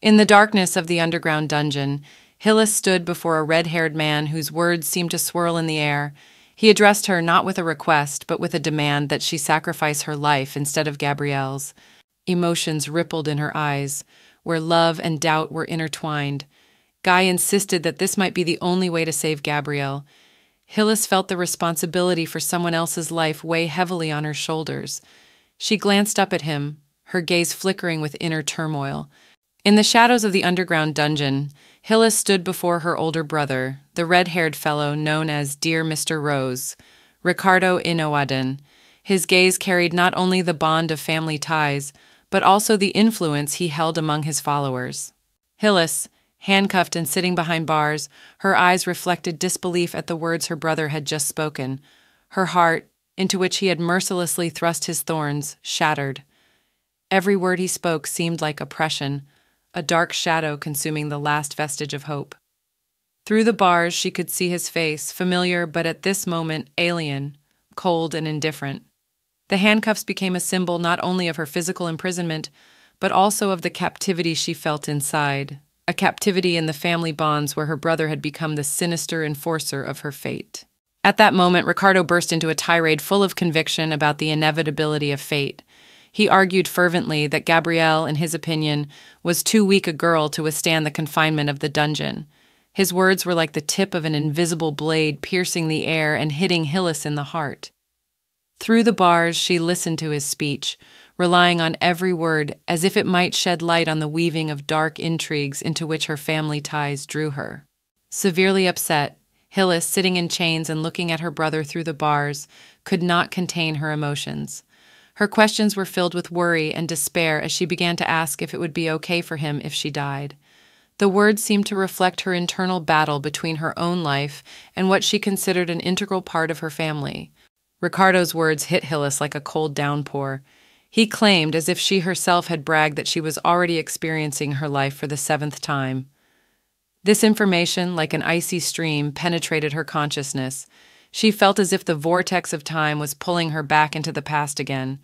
In the darkness of the underground dungeon, Hillis stood before a red-haired man whose words seemed to swirl in the air. He addressed her not with a request, but with a demand that she sacrifice her life instead of Gabrielle's. Emotions rippled in her eyes, where love and doubt were intertwined. Guy insisted that this might be the only way to save Gabrielle. Hillis felt the responsibility for someone else's life weigh heavily on her shoulders. She glanced up at him, her gaze flickering with inner turmoil. In the shadows of the underground dungeon, Hillis stood before her older brother, the red-haired fellow known as Dear Mr. Rose, Ricardo Inowaden. His gaze carried not only the bond of family ties, but also the influence he held among his followers. Hillis, handcuffed and sitting behind bars, her eyes reflected disbelief at the words her brother had just spoken. Her heart, into which he had mercilessly thrust his thorns, shattered. Every word he spoke seemed like oppression, a dark shadow consuming the last vestige of hope. Through the bars, she could see his face, familiar but at this moment alien, cold and indifferent. The handcuffs became a symbol not only of her physical imprisonment, but also of the captivity she felt inside, a captivity in the family bonds where her brother had become the sinister enforcer of her fate. At that moment, Ricardo burst into a tirade full of conviction about the inevitability of fate. He argued fervently that Gabrielle, in his opinion, was too weak a girl to withstand the confinement of the dungeon. His words were like the tip of an invisible blade piercing the air and hitting Hillis in the heart. Through the bars, she listened to his speech, relying on every word as if it might shed light on the weaving of dark intrigues into which her family ties drew her. Severely upset, Hillis, sitting in chains and looking at her brother through the bars, could not contain her emotions. Her questions were filled with worry and despair as she began to ask if it would be okay for him if she died. The words seemed to reflect her internal battle between her own life and what she considered an integral part of her family. Ricardo's words hit Hillis like a cold downpour. He claimed, as if she herself had bragged, that she was already experiencing her life for the 7th time. This information, like an icy stream, penetrated her consciousness. She felt as if the vortex of time was pulling her back into the past again.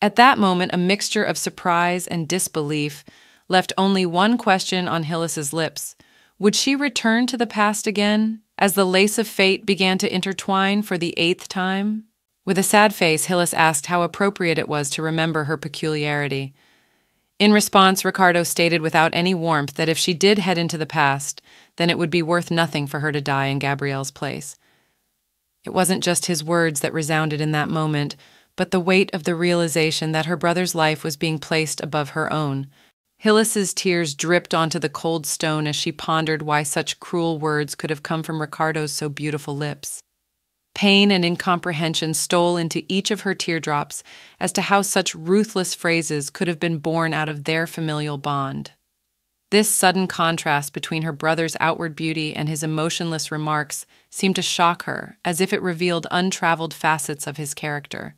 At that moment, a mixture of surprise and disbelief left only one question on Hillis's lips. Would she return to the past again, as the lace of fate began to intertwine for the 8th time? With a sad face, Hillis asked how appropriate it was to remember her peculiarity. In response, Ricardo stated without any warmth that if she did head into the past, then it would be worth nothing for her to die in Gabrielle's place. It wasn't just his words that resounded in that moment, but the weight of the realization that her brother's life was being placed above her own. Hillis's tears dripped onto the cold stone as she pondered why such cruel words could have come from Ricardo's so beautiful lips. Pain and incomprehension stole into each of her teardrops as to how such ruthless phrases could have been born out of their familial bond. This sudden contrast between her brother's outward beauty and his emotionless remarks seemed to shock her, as if it revealed untraveled facets of his character.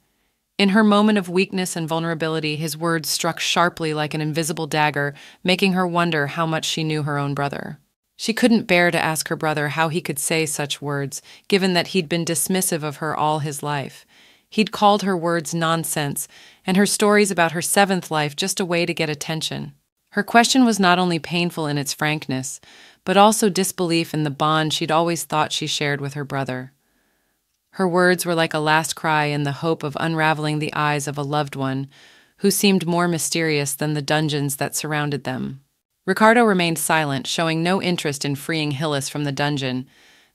In her moment of weakness and vulnerability, his words struck sharply like an invisible dagger, making her wonder how much she knew her own brother. She couldn't bear to ask her brother how he could say such words, given that he'd been dismissive of her all his life. He'd called her words nonsense, and her stories about her 7th life just a way to get attention. Her question was not only painful in its frankness, but also disbelief in the bond she'd always thought she shared with her brother. Her words were like a last cry in the hope of unraveling the eyes of a loved one, who seemed more mysterious than the dungeons that surrounded them. Ricardo remained silent, showing no interest in freeing Hillis from the dungeon.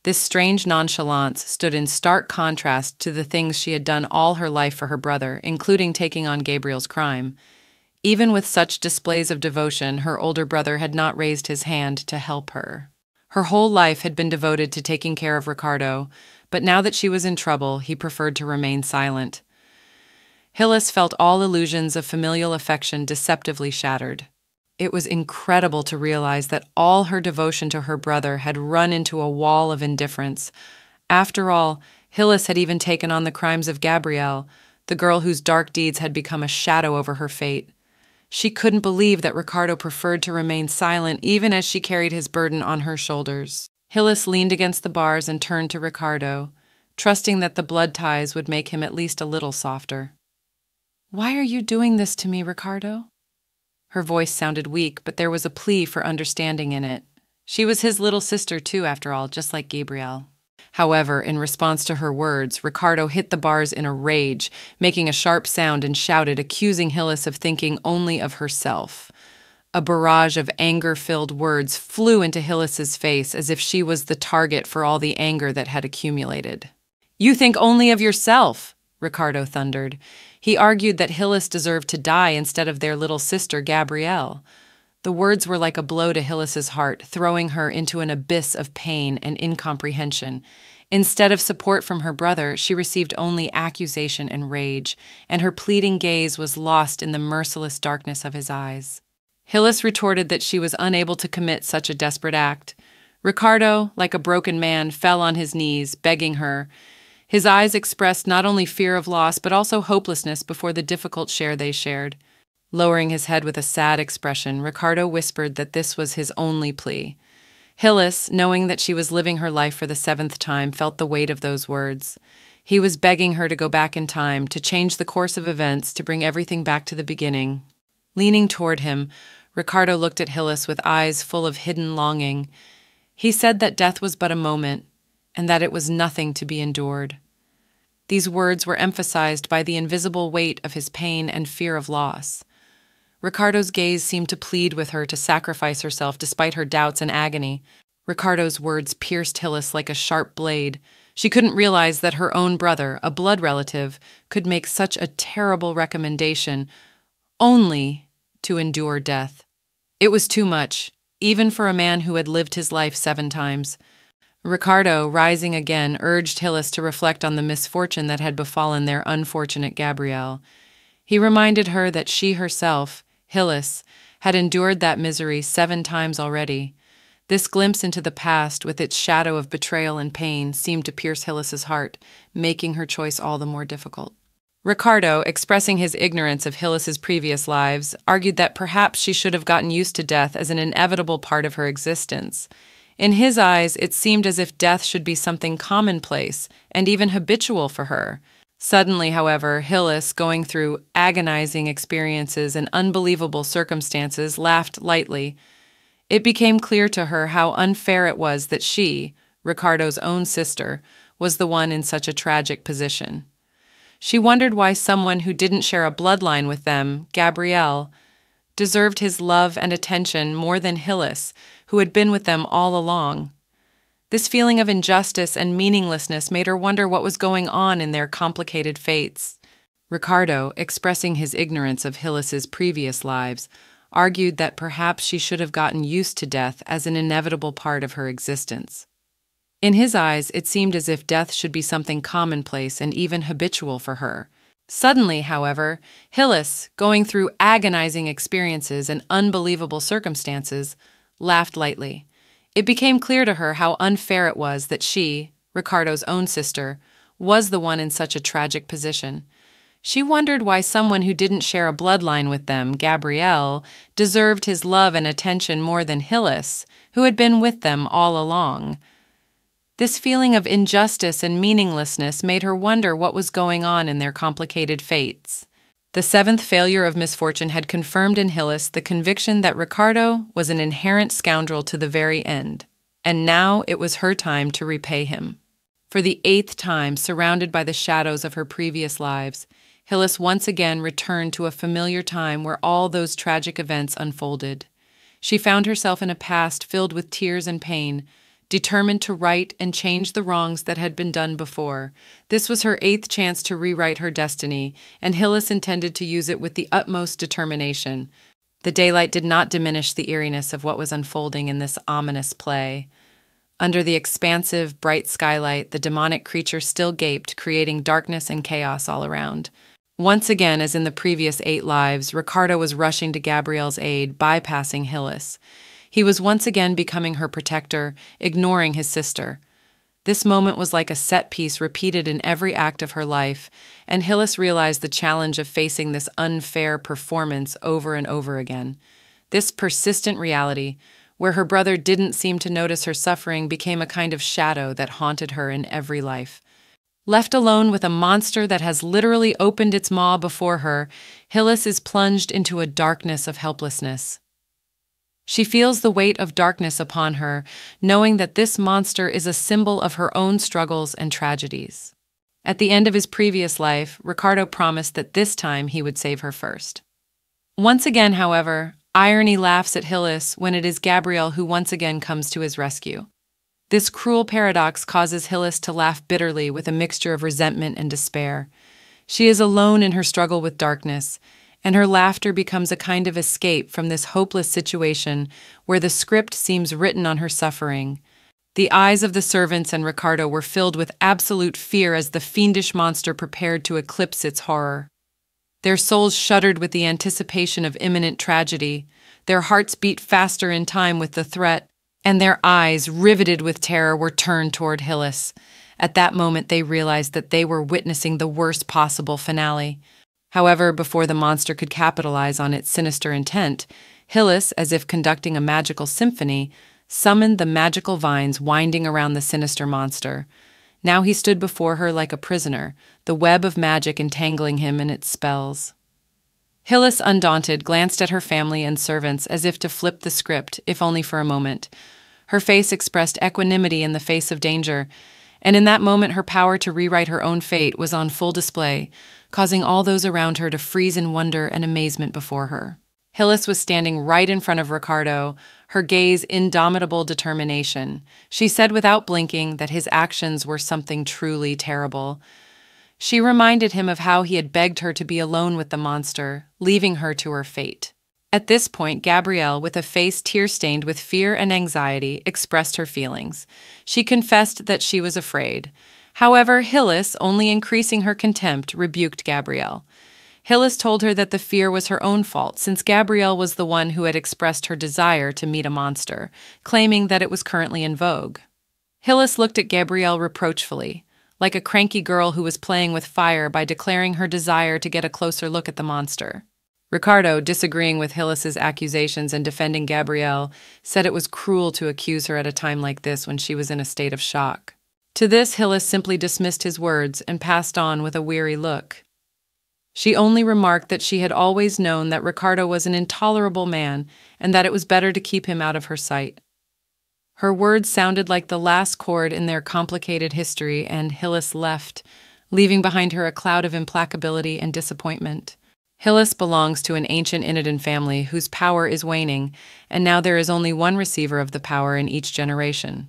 This strange nonchalance stood in stark contrast to the things she had done all her life for her brother, including taking on Gabriel's crime. Even with such displays of devotion, her older brother had not raised his hand to help her. Her whole life had been devoted to taking care of Ricardo, but now that she was in trouble, he preferred to remain silent. Hillis felt all illusions of familial affection deceptively shattered. It was incredible to realize that all her devotion to her brother had run into a wall of indifference. After all, Hillis had even taken on the crimes of Gabrielle, the girl whose dark deeds had become a shadow over her fate. She couldn't believe that Ricardo preferred to remain silent even as she carried his burden on her shoulders. Hillis leaned against the bars and turned to Ricardo, trusting that the blood ties would make him at least a little softer. "Why are you doing this to me, Ricardo?" Her voice sounded weak, but there was a plea for understanding in it. She was his little sister too, after all, just like Gabrielle. However, in response to her words, Ricardo hit the bars in a rage, making a sharp sound and shouted, accusing Hillis of thinking only of herself. A barrage of anger-filled words flew into Hillis's face as if she was the target for all the anger that had accumulated. "You think only of yourself," Ricardo thundered. He argued that Hillis deserved to die instead of their little sister, Gabrielle. The words were like a blow to Hillis's heart, throwing her into an abyss of pain and incomprehension. Instead of support from her brother, she received only accusation and rage, and her pleading gaze was lost in the merciless darkness of his eyes. Hillis retorted that she was unable to commit such a desperate act. Ricardo, like a broken man, fell on his knees, begging her. His eyes expressed not only fear of loss, but also hopelessness before the difficult share they shared. Lowering his head with a sad expression, Ricardo whispered that this was his only plea. Hillis, knowing that she was living her life for the 7th time, felt the weight of those words. He was begging her to go back in time, to change the course of events, to bring everything back to the beginning. Leaning toward him, Ricardo looked at Hillis with eyes full of hidden longing. He said that death was but a moment, and that it was nothing to be endured. These words were emphasized by the invisible weight of his pain and fear of loss. Ricardo's gaze seemed to plead with her to sacrifice herself despite her doubts and agony. Ricardo's words pierced Hillis like a sharp blade. She couldn't realize that her own brother, a blood relative, could make such a terrible recommendation, only to endure death. It was too much, even for a man who had lived his life 7 times. Ricardo, rising again, urged Hillis to reflect on the misfortune that had befallen their unfortunate Gabrielle. He reminded her that she herself, Hillis, had endured that misery 7 times already. This glimpse into the past, with its shadow of betrayal and pain, seemed to pierce Hillis's heart, making her choice all the more difficult. Ricardo, expressing his ignorance of Hillis's previous lives, argued that perhaps she should have gotten used to death as an inevitable part of her existence. In his eyes, it seemed as if death should be something commonplace and even habitual for her. Suddenly, however, Hillis, going through agonizing experiences and unbelievable circumstances, laughed lightly. It became clear to her how unfair it was that she, Ricardo's own sister, was the one in such a tragic position. She wondered why someone who didn't share a bloodline with them, Gabrielle, deserved his love and attention more than Hillis, who had been with them all along. This feeling of injustice and meaninglessness made her wonder what was going on in their complicated fates. Ricardo, expressing his ignorance of Hillis's previous lives, argued that perhaps she should have gotten used to death as an inevitable part of her existence. In his eyes, it seemed as if death should be something commonplace and even habitual for her. Suddenly, however, Hillis, going through agonizing experiences and unbelievable circumstances, laughed lightly. It became clear to her how unfair it was that she, Ricardo's own sister, was the one in such a tragic position. She wondered why someone who didn't share a bloodline with them, Gabrielle, deserved his love and attention more than Hillis, who had been with them all along. This feeling of injustice and meaninglessness made her wonder what was going on in their complicated fates. The 7th failure of misfortune had confirmed in Hillis the conviction that Ricardo was an inherent scoundrel to the very end, and now it was her time to repay him. For the 8th time, surrounded by the shadows of her previous lives, Hillis once again returned to a familiar time where all those tragic events unfolded. She found herself in a past filled with tears and pain, determined to right and change the wrongs that had been done before. This was her 8th chance to rewrite her destiny, and Hillis intended to use it with the utmost determination. The daylight did not diminish the eeriness of what was unfolding in this ominous play. Under the expansive, bright skylight, the demonic creature still gaped, creating darkness and chaos all around. Once again, as in the previous 8 lives, Ricardo was rushing to Gabrielle's aid, bypassing Hillis. He was once again becoming her protector, ignoring his sister. This moment was like a set piece repeated in every act of her life, and Hillis realized the challenge of facing this unfair performance over and over again. This persistent reality, where her brother didn't seem to notice her suffering, became a kind of shadow that haunted her in every life. Left alone with a monster that has literally opened its maw before her, Hillis is plunged into a darkness of helplessness. She feels the weight of darkness upon her, knowing that this monster is a symbol of her own struggles and tragedies. At the end of his previous life, Ricardo promised that this time he would save her first. Once again, however, irony laughs at Hillis when it is Gabrielle who once again comes to his rescue. This cruel paradox causes Hillis to laugh bitterly with a mixture of resentment and despair. She is alone in her struggle with darkness, and her laughter becomes a kind of escape from this hopeless situation where the script seems written on her suffering. The eyes of the servants and Ricardo were filled with absolute fear as the fiendish monster prepared to eclipse its horror. Their souls shuddered with the anticipation of imminent tragedy, their hearts beat faster in time with the threat, and their eyes, riveted with terror, were turned toward Hillis. At that moment, they realized that they were witnessing the worst possible finale. However, before the monster could capitalize on its sinister intent, Hillis, as if conducting a magical symphony, summoned the magical vines winding around the sinister monster. Now he stood before her like a prisoner, the web of magic entangling him in its spells. Hillis, undaunted, glanced at her family and servants as if to flip the script, if only for a moment. Her face expressed equanimity in the face of danger, and in that moment her power to rewrite her own fate was on full display, causing all those around her to freeze in wonder and amazement before her. Hillis was standing right in front of Ricardo, her gaze indomitable determination. She said without blinking that his actions were something truly terrible. She reminded him of how he had begged her to be alone with the monster, leaving her to her fate. At this point, Gabrielle, with a face tear-stained with fear and anxiety, expressed her feelings. She confessed that she was afraid. However, Hillis, only increasing her contempt, rebuked Gabrielle. Hillis told her that the fear was her own fault, since Gabrielle was the one who had expressed her desire to meet a monster, claiming that it was currently in vogue. Hillis looked at Gabrielle reproachfully, like a cranky girl who was playing with fire, by declaring her desire to get a closer look at the monster. Ricardo, disagreeing with Hillis's accusations and defending Gabrielle, said it was cruel to accuse her at a time like this when she was in a state of shock. To this, Hillis simply dismissed his words and passed on with a weary look. She only remarked that she had always known that Ricardo was an intolerable man and that it was better to keep him out of her sight. Her words sounded like the last chord in their complicated history, and Hillis left, leaving behind her a cloud of implacability and disappointment. Hillis belongs to an ancient Innoedin family whose power is waning, and now there is only one receiver of the power in each generation.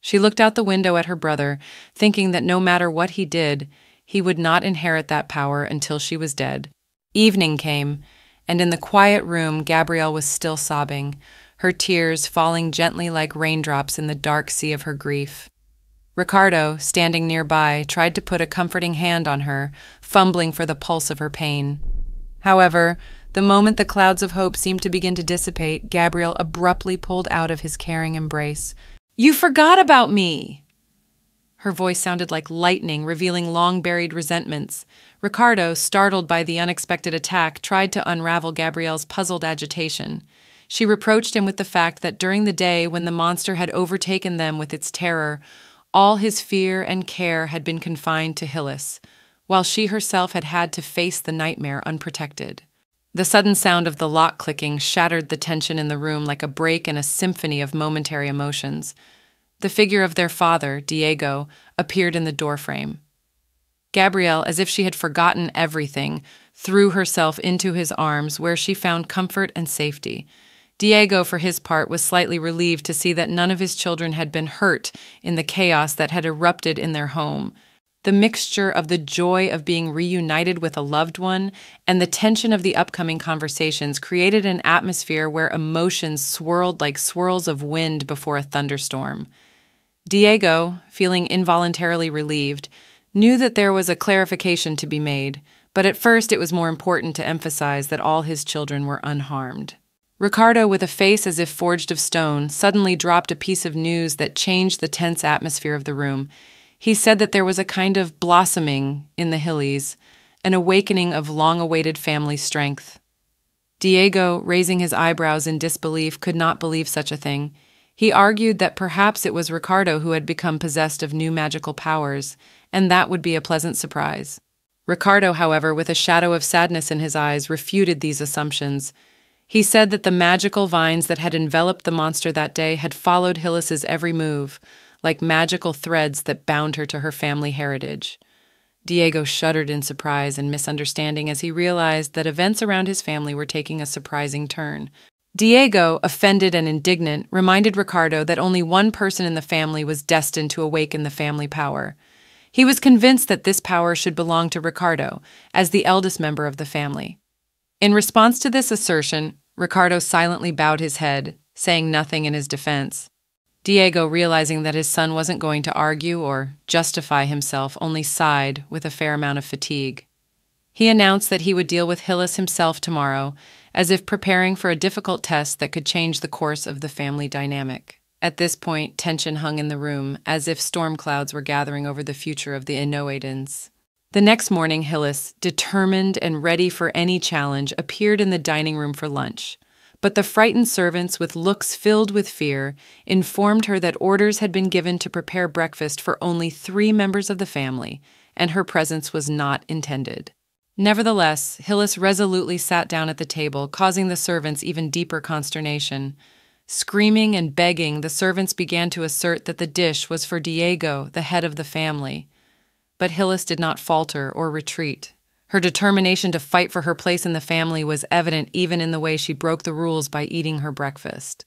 She looked out the window at her brother, thinking that no matter what he did, he would not inherit that power until she was dead. Evening came, and in the quiet room, Gabrielle was still sobbing, her tears falling gently like raindrops in the dark sea of her grief. Ricardo, standing nearby, tried to put a comforting hand on her, fumbling for the pulse of her pain. However, the moment the clouds of hope seemed to begin to dissipate, Gabrielle abruptly pulled out of his caring embrace. "You forgot about me!" Her voice sounded like lightning, revealing long-buried resentments. Ricardo, startled by the unexpected attack, tried to unravel Gabrielle's puzzled agitation. She reproached him with the fact that during the day when the monster had overtaken them with its terror, all his fear and care had been confined to Hillis, while she herself had had to face the nightmare unprotected. The sudden sound of the lock clicking shattered the tension in the room like a break in a symphony of momentary emotions. The figure of their father, Diego, appeared in the doorframe. Gabrielle, as if she had forgotten everything, threw herself into his arms, where she found comfort and safety. Diego, for his part, was slightly relieved to see that none of his children had been hurt in the chaos that had erupted in their home. The mixture of the joy of being reunited with a loved one and the tension of the upcoming conversations created an atmosphere where emotions swirled like swirls of wind before a thunderstorm. Diego, feeling involuntarily relieved, knew that there was a clarification to be made, but at first it was more important to emphasize that all his children were unharmed. Ricardo, with a face as if forged of stone, suddenly dropped a piece of news that changed the tense atmosphere of the room. He said that there was a kind of blossoming in the Hillis, an awakening of long-awaited family strength. Diego, raising his eyebrows in disbelief, could not believe such a thing. He argued that perhaps it was Ricardo who had become possessed of new magical powers, and that would be a pleasant surprise. Ricardo, however, with a shadow of sadness in his eyes, refuted these assumptions. He said that the magical vines that had enveloped the monster that day had followed Hillis's every move, like magical threads that bound her to her family heritage. Diego shuddered in surprise and misunderstanding as he realized that events around his family were taking a surprising turn. Diego, offended and indignant, reminded Ricardo that only one person in the family was destined to awaken the family power. He was convinced that this power should belong to Ricardo, as the eldest member of the family. In response to this assertion, Ricardo silently bowed his head, saying nothing in his defense. Diego, realizing that his son wasn't going to argue or justify himself, only sighed with a fair amount of fatigue. He announced that he would deal with Hillis himself tomorrow, as if preparing for a difficult test that could change the course of the family dynamic. At this point, tension hung in the room, as if storm clouds were gathering over the future of the Innoedins. The next morning, Hillis, determined and ready for any challenge, appeared in the dining room for lunch. But the frightened servants, with looks filled with fear, informed her that orders had been given to prepare breakfast for only 3 members of the family, and her presence was not intended. Nevertheless, Hillis resolutely sat down at the table, causing the servants even deeper consternation. Screaming and begging, the servants began to assert that the dish was for Diego, the head of the family. But Hillis did not falter or retreat. Her determination to fight for her place in the family was evident even in the way she broke the rules by eating her breakfast.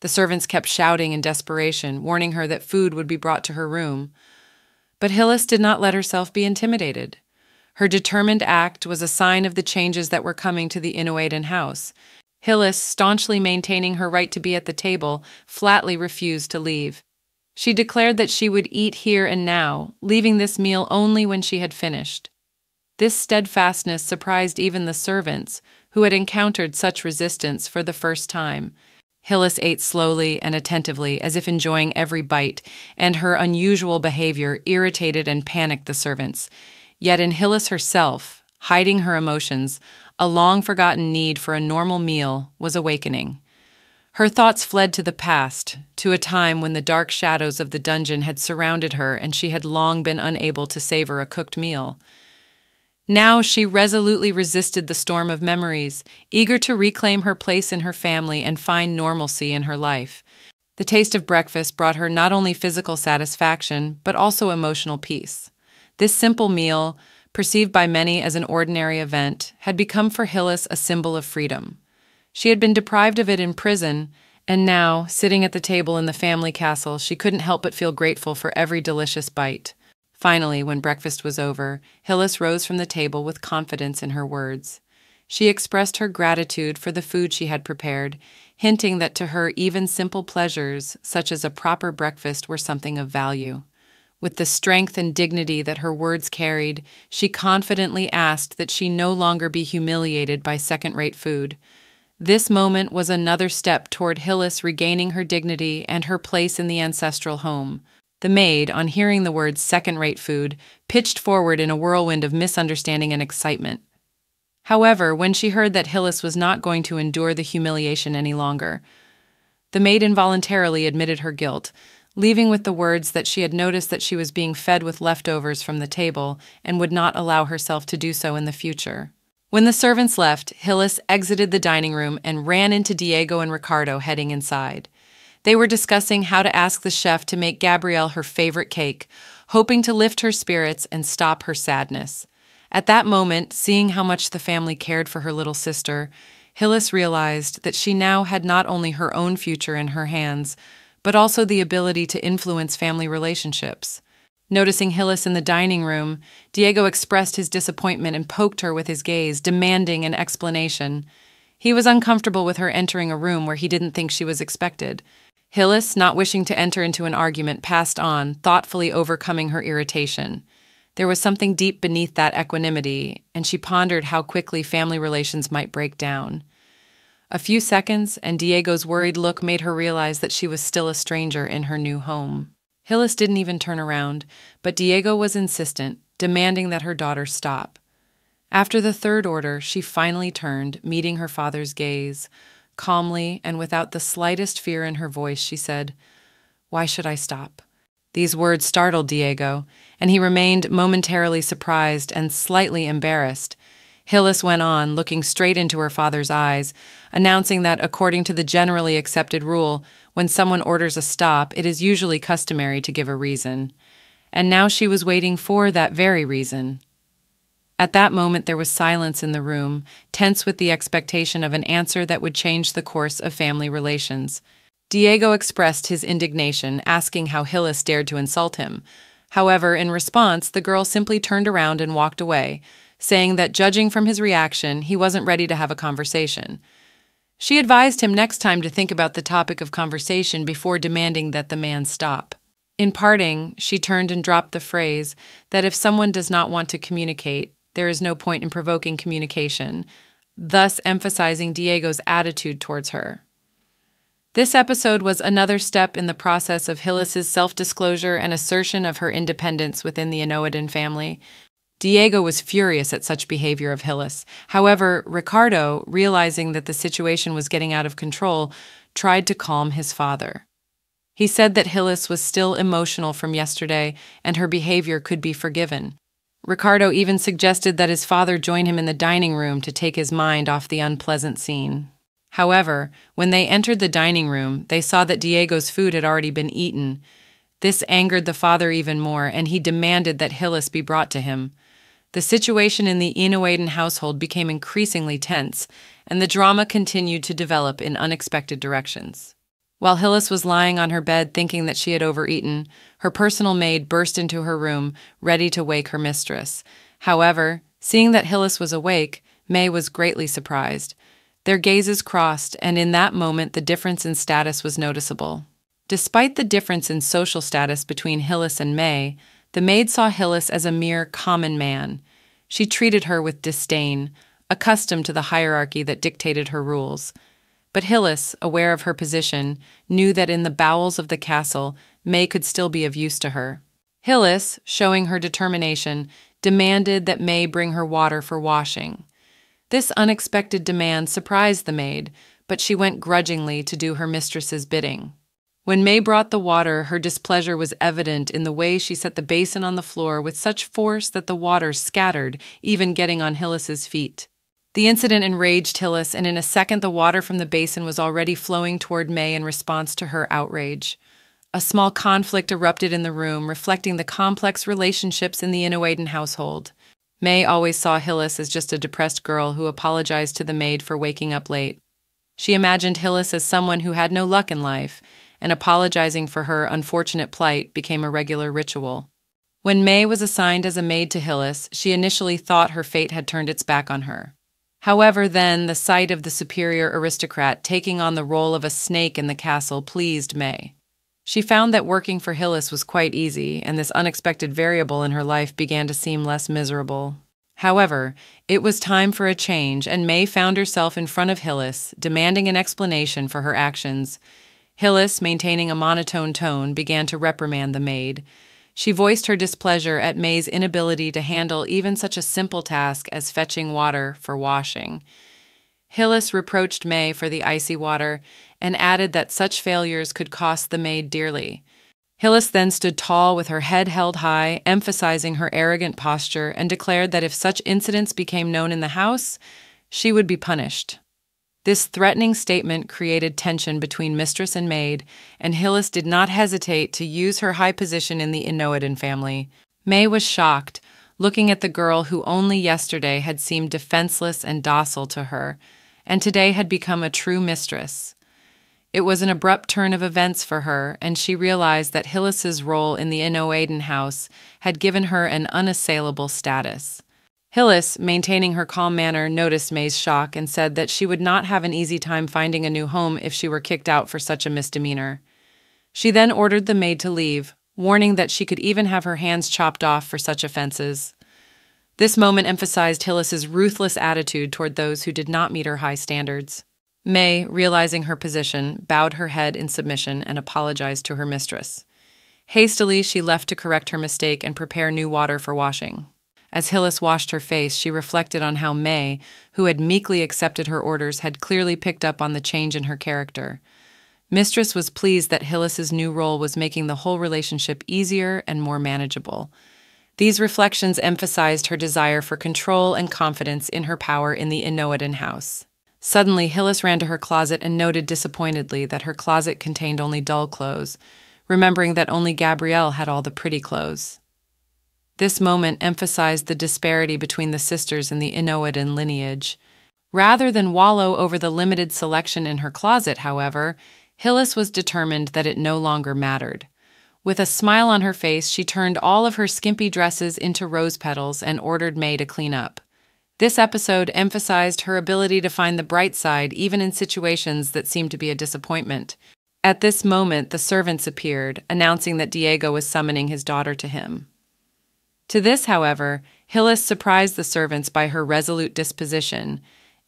The servants kept shouting in desperation, warning her that food would be brought to her room. But Hillis did not let herself be intimidated. Her determined act was a sign of the changes that were coming to the Innoedin house. Hillis, staunchly maintaining her right to be at the table, flatly refused to leave. She declared that she would eat here and now, leaving this meal only when she had finished. This steadfastness surprised even the servants, who had encountered such resistance for the first time. Hillis ate slowly and attentively, as if enjoying every bite, and her unusual behavior irritated and panicked the servants. Yet in Hillis herself, hiding her emotions, a long-forgotten need for a normal meal was awakening. Her thoughts fled to the past, to a time when the dark shadows of the dungeon had surrounded her and she had long been unable to savor a cooked meal. Now she resolutely resisted the storm of memories, eager to reclaim her place in her family and find normalcy in her life. The taste of breakfast brought her not only physical satisfaction, but also emotional peace. This simple meal, perceived by many as an ordinary event, had become for Hillis a symbol of freedom. She had been deprived of it in prison, and now, sitting at the table in the family castle, she couldn't help but feel grateful for every delicious bite. Finally, when breakfast was over, Hillis rose from the table with confidence in her words. She expressed her gratitude for the food she had prepared, hinting that to her even simple pleasures, such as a proper breakfast, were something of value. With the strength and dignity that her words carried, she confidently asked that she no longer be humiliated by second-rate food. This moment was another step toward Hillis regaining her dignity and her place in the ancestral home. The maid, on hearing the words second-rate food, pitched forward in a whirlwind of misunderstanding and excitement. However, when she heard that Hillis was not going to endure the humiliation any longer, the maid involuntarily admitted her guilt, leaving with the words that she had noticed that she was being fed with leftovers from the table and would not allow herself to do so in the future. When the servants left, Hillis exited the dining room and ran into Diego and Ricardo heading inside. They were discussing how to ask the chef to make Gabrielle her favorite cake, hoping to lift her spirits and stop her sadness. At that moment, seeing how much the family cared for her little sister, Hillis realized that she now had not only her own future in her hands, but also the ability to influence family relationships. Noticing Hillis in the dining room, Diego expressed his disappointment and poked her with his gaze, demanding an explanation. He was uncomfortable with her entering a room where he didn't think she was expected. Hillis, not wishing to enter into an argument, passed on, thoughtfully overcoming her irritation. There was something deep beneath that equanimity, and she pondered how quickly family relations might break down. A few seconds, and Diego's worried look made her realize that she was still a stranger in her new home. Hillis didn't even turn around, but Diego was insistent, demanding that her daughter stop. After the third order, she finally turned, meeting her father's gaze. Calmly and without the slightest fear in her voice, she said, "Why should I stop?" These words startled Diego, and he remained momentarily surprised and slightly embarrassed. Hillis went on, looking straight into her father's eyes, announcing that, according to the generally accepted rule, when someone orders a stop, it is usually customary to give a reason. And now she was waiting for that very reason. At that moment, there was silence in the room, tense with the expectation of an answer that would change the course of family relations. Diego expressed his indignation, asking how Hillis dared to insult him. However, in response, the girl simply turned around and walked away, saying that, judging from his reaction, he wasn't ready to have a conversation. She advised him next time to think about the topic of conversation before demanding that the man stop. In parting, she turned and dropped the phrase that if someone does not want to communicate, there is no point in provoking communication, thus emphasizing Diego's attitude towards her. This episode was another step in the process of Hillis's self-disclosure and assertion of her independence within the Innoedin family. Diego was furious at such behavior of Hillis. However, Ricardo, realizing that the situation was getting out of control, tried to calm his father. He said that Hillis was still emotional from yesterday and her behavior could be forgiven. Ricardo even suggested that his father join him in the dining room to take his mind off the unpleasant scene. However, when they entered the dining room, they saw that Diego's food had already been eaten. This angered the father even more, and he demanded that Hillis be brought to him. The situation in the Innoedin household became increasingly tense, and the drama continued to develop in unexpected directions. While Hillis was lying on her bed thinking that she had overeaten, her personal maid burst into her room, ready to wake her mistress. However, seeing that Hillis was awake, May was greatly surprised. Their gazes crossed, and in that moment the difference in status was noticeable. Despite the difference in social status between Hillis and May, the maid saw Hillis as a mere common man. She treated her with disdain, accustomed to the hierarchy that dictated her rules. But Hillis, aware of her position, knew that in the bowels of the castle, May could still be of use to her. Hillis, showing her determination, demanded that May bring her water for washing. This unexpected demand surprised the maid, but she went grudgingly to do her mistress's bidding. When May brought the water, her displeasure was evident in the way she set the basin on the floor with such force that the water scattered, even getting on Hillis's feet. The incident enraged Hillis, and in a second the water from the basin was already flowing toward May in response to her outrage. A small conflict erupted in the room, reflecting the complex relationships in the Innoedin household. May always saw Hillis as just a depressed girl who apologized to the maid for waking up late. She imagined Hillis as someone who had no luck in life, and apologizing for her unfortunate plight became a regular ritual. When May was assigned as a maid to Hillis, she initially thought her fate had turned its back on her. However, then, the sight of the superior aristocrat taking on the role of a snake in the castle pleased May. She found that working for Hillis was quite easy, and this unexpected variable in her life began to seem less miserable. However, it was time for a change, and May found herself in front of Hillis, demanding an explanation for her actions. Hillis, maintaining a monotone tone, began to reprimand the maid. She voiced her displeasure at May's inability to handle even such a simple task as fetching water for washing. Hillis reproached May for the icy water and added that such failures could cost the maid dearly. Hillis then stood tall with her head held high, emphasizing her arrogant posture, and declared that if such incidents became known in the house, she would be punished. This threatening statement created tension between mistress and maid, and Hillis did not hesitate to use her high position in the Innoedin family. May was shocked, looking at the girl who only yesterday had seemed defenseless and docile to her, and today had become a true mistress. It was an abrupt turn of events for her, and she realized that Hillis's role in the Innoedin house had given her an unassailable status. Hillis, maintaining her calm manner, noticed May's shock and said that she would not have an easy time finding a new home if she were kicked out for such a misdemeanor. She then ordered the maid to leave, warning that she could even have her hands chopped off for such offenses. This moment emphasized Hillis's ruthless attitude toward those who did not meet her high standards. May, realizing her position, bowed her head in submission and apologized to her mistress. Hastily, she left to correct her mistake and prepare new water for washing. As Hillis washed her face, she reflected on how May, who had meekly accepted her orders, had clearly picked up on the change in her character. Mistress was pleased that Hillis's new role was making the whole relationship easier and more manageable. These reflections emphasized her desire for control and confidence in her power in the Innoedin house. Suddenly, Hillis ran to her closet and noted disappointedly that her closet contained only dull clothes, remembering that only Gabrielle had all the pretty clothes. This moment emphasized the disparity between the sisters in the Innoedin lineage. Rather than wallow over the limited selection in her closet, however, Hillis was determined that it no longer mattered. With a smile on her face, she turned all of her skimpy dresses into rose petals and ordered May to clean up. This episode emphasized her ability to find the bright side even in situations that seemed to be a disappointment. At this moment, the servants appeared, announcing that Diego was summoning his daughter to him. To this, however, Hillis surprised the servants by her resolute disposition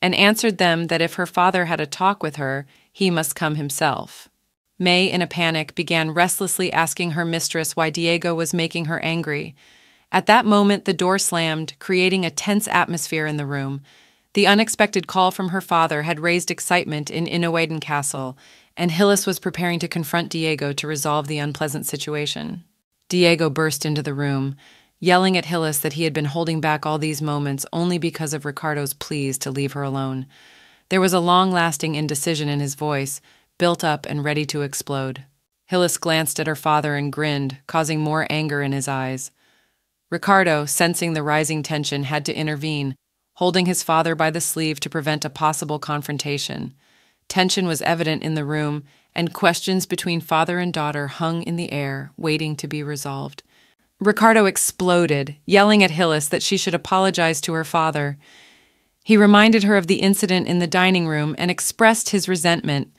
and answered them that if her father had a talk with her, he must come himself. May, in a panic, began restlessly asking her mistress why Diego was making her angry. At that moment, the door slammed, creating a tense atmosphere in the room. The unexpected call from her father had raised excitement in Innoedin Castle, and Hillis was preparing to confront Diego to resolve the unpleasant situation. Diego burst into the room, yelling at Hillis that he had been holding back all these moments only because of Ricardo's pleas to leave her alone. There was a long-lasting indecision in his voice, built up and ready to explode. Hillis glanced at her father and grinned, causing more anger in his eyes. Ricardo, sensing the rising tension, had to intervene, holding his father by the sleeve to prevent a possible confrontation. Tension was evident in the room, and questions between father and daughter hung in the air, waiting to be resolved. Ricardo exploded, yelling at Hillis that she should apologize to her father. He reminded her of the incident in the dining room and expressed his resentment,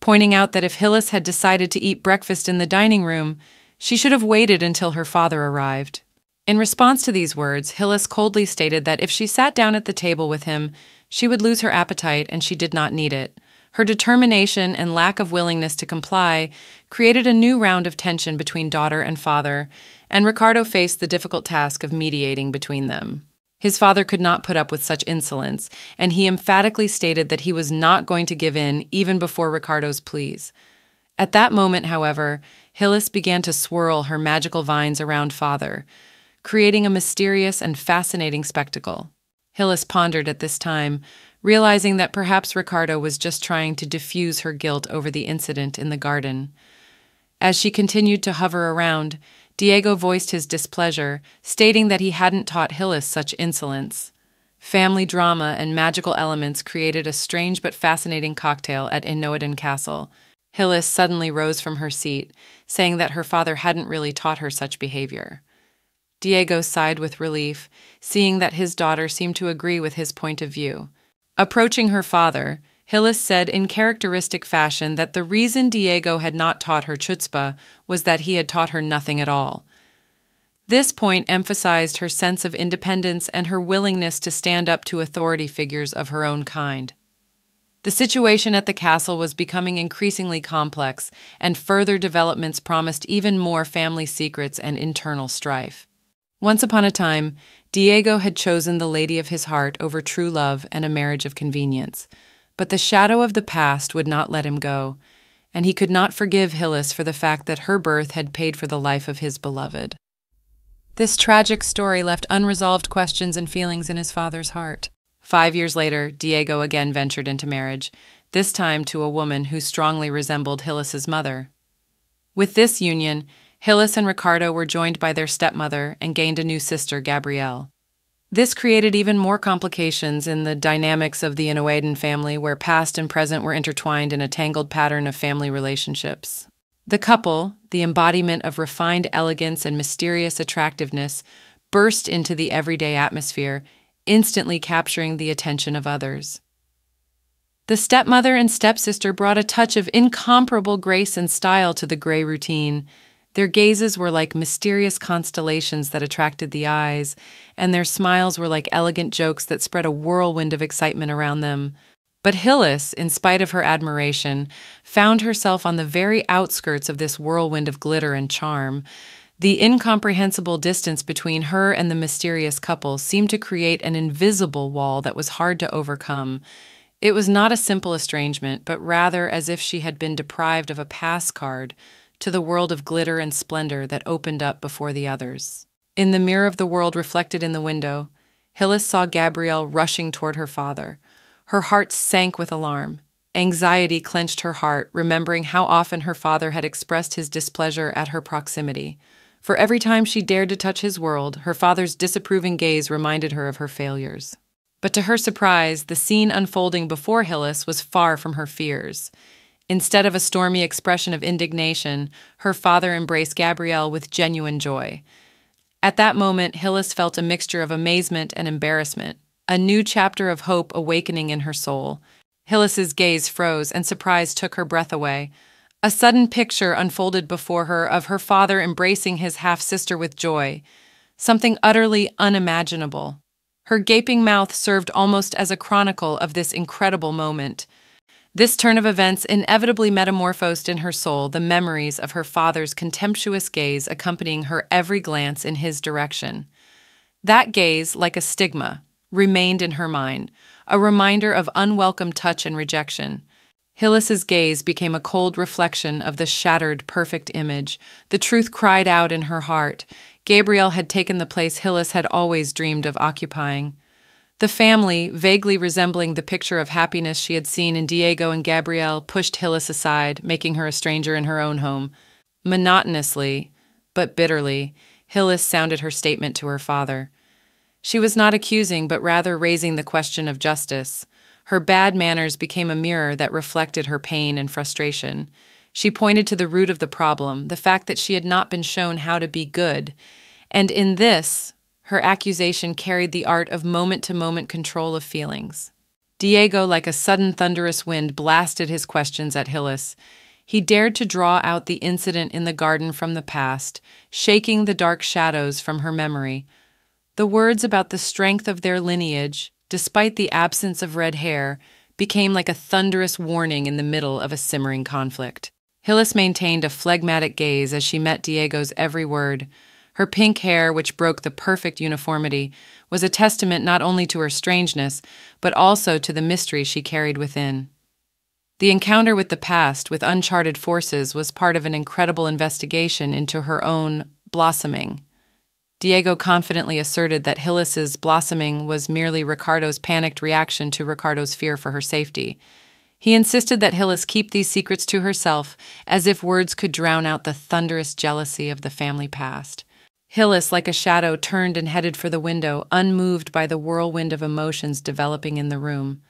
pointing out that if Hillis had decided to eat breakfast in the dining room, she should have waited until her father arrived. In response to these words, Hillis coldly stated that if she sat down at the table with him, she would lose her appetite and she did not need it. Her determination and lack of willingness to comply created a new round of tension between daughter and father, and Ricardo faced the difficult task of mediating between them. His father could not put up with such insolence, and he emphatically stated that he was not going to give in even before Ricardo's pleas. At that moment, however, Hillis began to swirl her magical vines around father, creating a mysterious and fascinating spectacle. Hillis pondered at this time, realizing that perhaps Ricardo was just trying to diffuse her guilt over the incident in the garden. As she continued to hover around, Diego voiced his displeasure, stating that he hadn't taught Hillis such insolence. Family drama and magical elements created a strange but fascinating cocktail at Innoedin Castle. Hillis suddenly rose from her seat, saying that her father hadn't really taught her such behavior. Diego sighed with relief, seeing that his daughter seemed to agree with his point of view. Approaching her father, Hillis said in characteristic fashion that the reason Diego had not taught her chutzpah was that he had taught her nothing at all. This point emphasized her sense of independence and her willingness to stand up to authority figures of her own kind. The situation at the castle was becoming increasingly complex, and further developments promised even more family secrets and internal strife. Once upon a time, Diego had chosen the lady of his heart over true love and a marriage of convenience. But the shadow of the past would not let him go, and he could not forgive Hillis for the fact that her birth had paid for the life of his beloved. This tragic story left unresolved questions and feelings in his father's heart. 5 years later, Diego again ventured into marriage, this time to a woman who strongly resembled Hillis's mother. With this union, Hillis and Ricardo were joined by their stepmother and gained a new sister, Gabrielle. This created even more complications in the dynamics of the Innoedin family, where past and present were intertwined in a tangled pattern of family relationships. The couple, the embodiment of refined elegance and mysterious attractiveness, burst into the everyday atmosphere, instantly capturing the attention of others. The stepmother and stepsister brought a touch of incomparable grace and style to the gray routine. Their gazes were like mysterious constellations that attracted the eyes, and their smiles were like elegant jokes that spread a whirlwind of excitement around them. But Hillis, in spite of her admiration, found herself on the very outskirts of this whirlwind of glitter and charm. The incomprehensible distance between her and the mysterious couple seemed to create an invisible wall that was hard to overcome. It was not a simple estrangement, but rather as if she had been deprived of a pass card to the world of glitter and splendor that opened up before the others. In the mirror of the world reflected in the window, Hillis saw Gabrielle rushing toward her father. Her heart sank with alarm. Anxiety clenched her heart, remembering how often her father had expressed his displeasure at her proximity. For every time she dared to touch his world, her father's disapproving gaze reminded her of her failures. But to her surprise, the scene unfolding before Hillis was far from her fears. Instead of a stormy expression of indignation, her father embraced Gabrielle with genuine joy. At that moment, Hillis felt a mixture of amazement and embarrassment, a new chapter of hope awakening in her soul. Hillis's gaze froze, and surprise took her breath away. A sudden picture unfolded before her of her father embracing his half-sister with joy, something utterly unimaginable. Her gaping mouth served almost as a chronicle of this incredible moment. This turn of events inevitably metamorphosed in her soul the memories of her father's contemptuous gaze accompanying her every glance in his direction. That gaze, like a stigma, remained in her mind, a reminder of unwelcome touch and rejection. Hillis's gaze became a cold reflection of the shattered, perfect image. The truth cried out in her heart. Gabrielle had taken the place Hillis had always dreamed of occupying. The family, vaguely resembling the picture of happiness she had seen in Diego and Gabrielle, pushed Hillis aside, making her a stranger in her own home. Monotonously, but bitterly, Hillis sounded her statement to her father. She was not accusing, but rather raising the question of justice. Her bad manners became a mirror that reflected her pain and frustration. She pointed to the root of the problem, the fact that she had not been shown how to be good. And in this, her accusation carried the art of moment-to-moment control of feelings. Diego, like a sudden thunderous wind, blasted his questions at Hillis. He dared to draw out the incident in the garden from the past, shaking the dark shadows from her memory. The words about the strength of their lineage, despite the absence of red hair, became like a thunderous warning in the middle of a simmering conflict. Hillis maintained a phlegmatic gaze as she met Diego's every word. Her pink hair, which broke the perfect uniformity, was a testament not only to her strangeness, but also to the mystery she carried within. The encounter with the past, with uncharted forces, was part of an incredible investigation into her own blossoming. Diego confidently asserted that Hillis's blossoming was merely Ricardo's panicked reaction to Ricardo's fear for her safety. He insisted that Hillis keep these secrets to herself, as if words could drown out the thunderous jealousy of the family past. Hillis, like a shadow, turned and headed for the window, unmoved by the whirlwind of emotions developing in the room.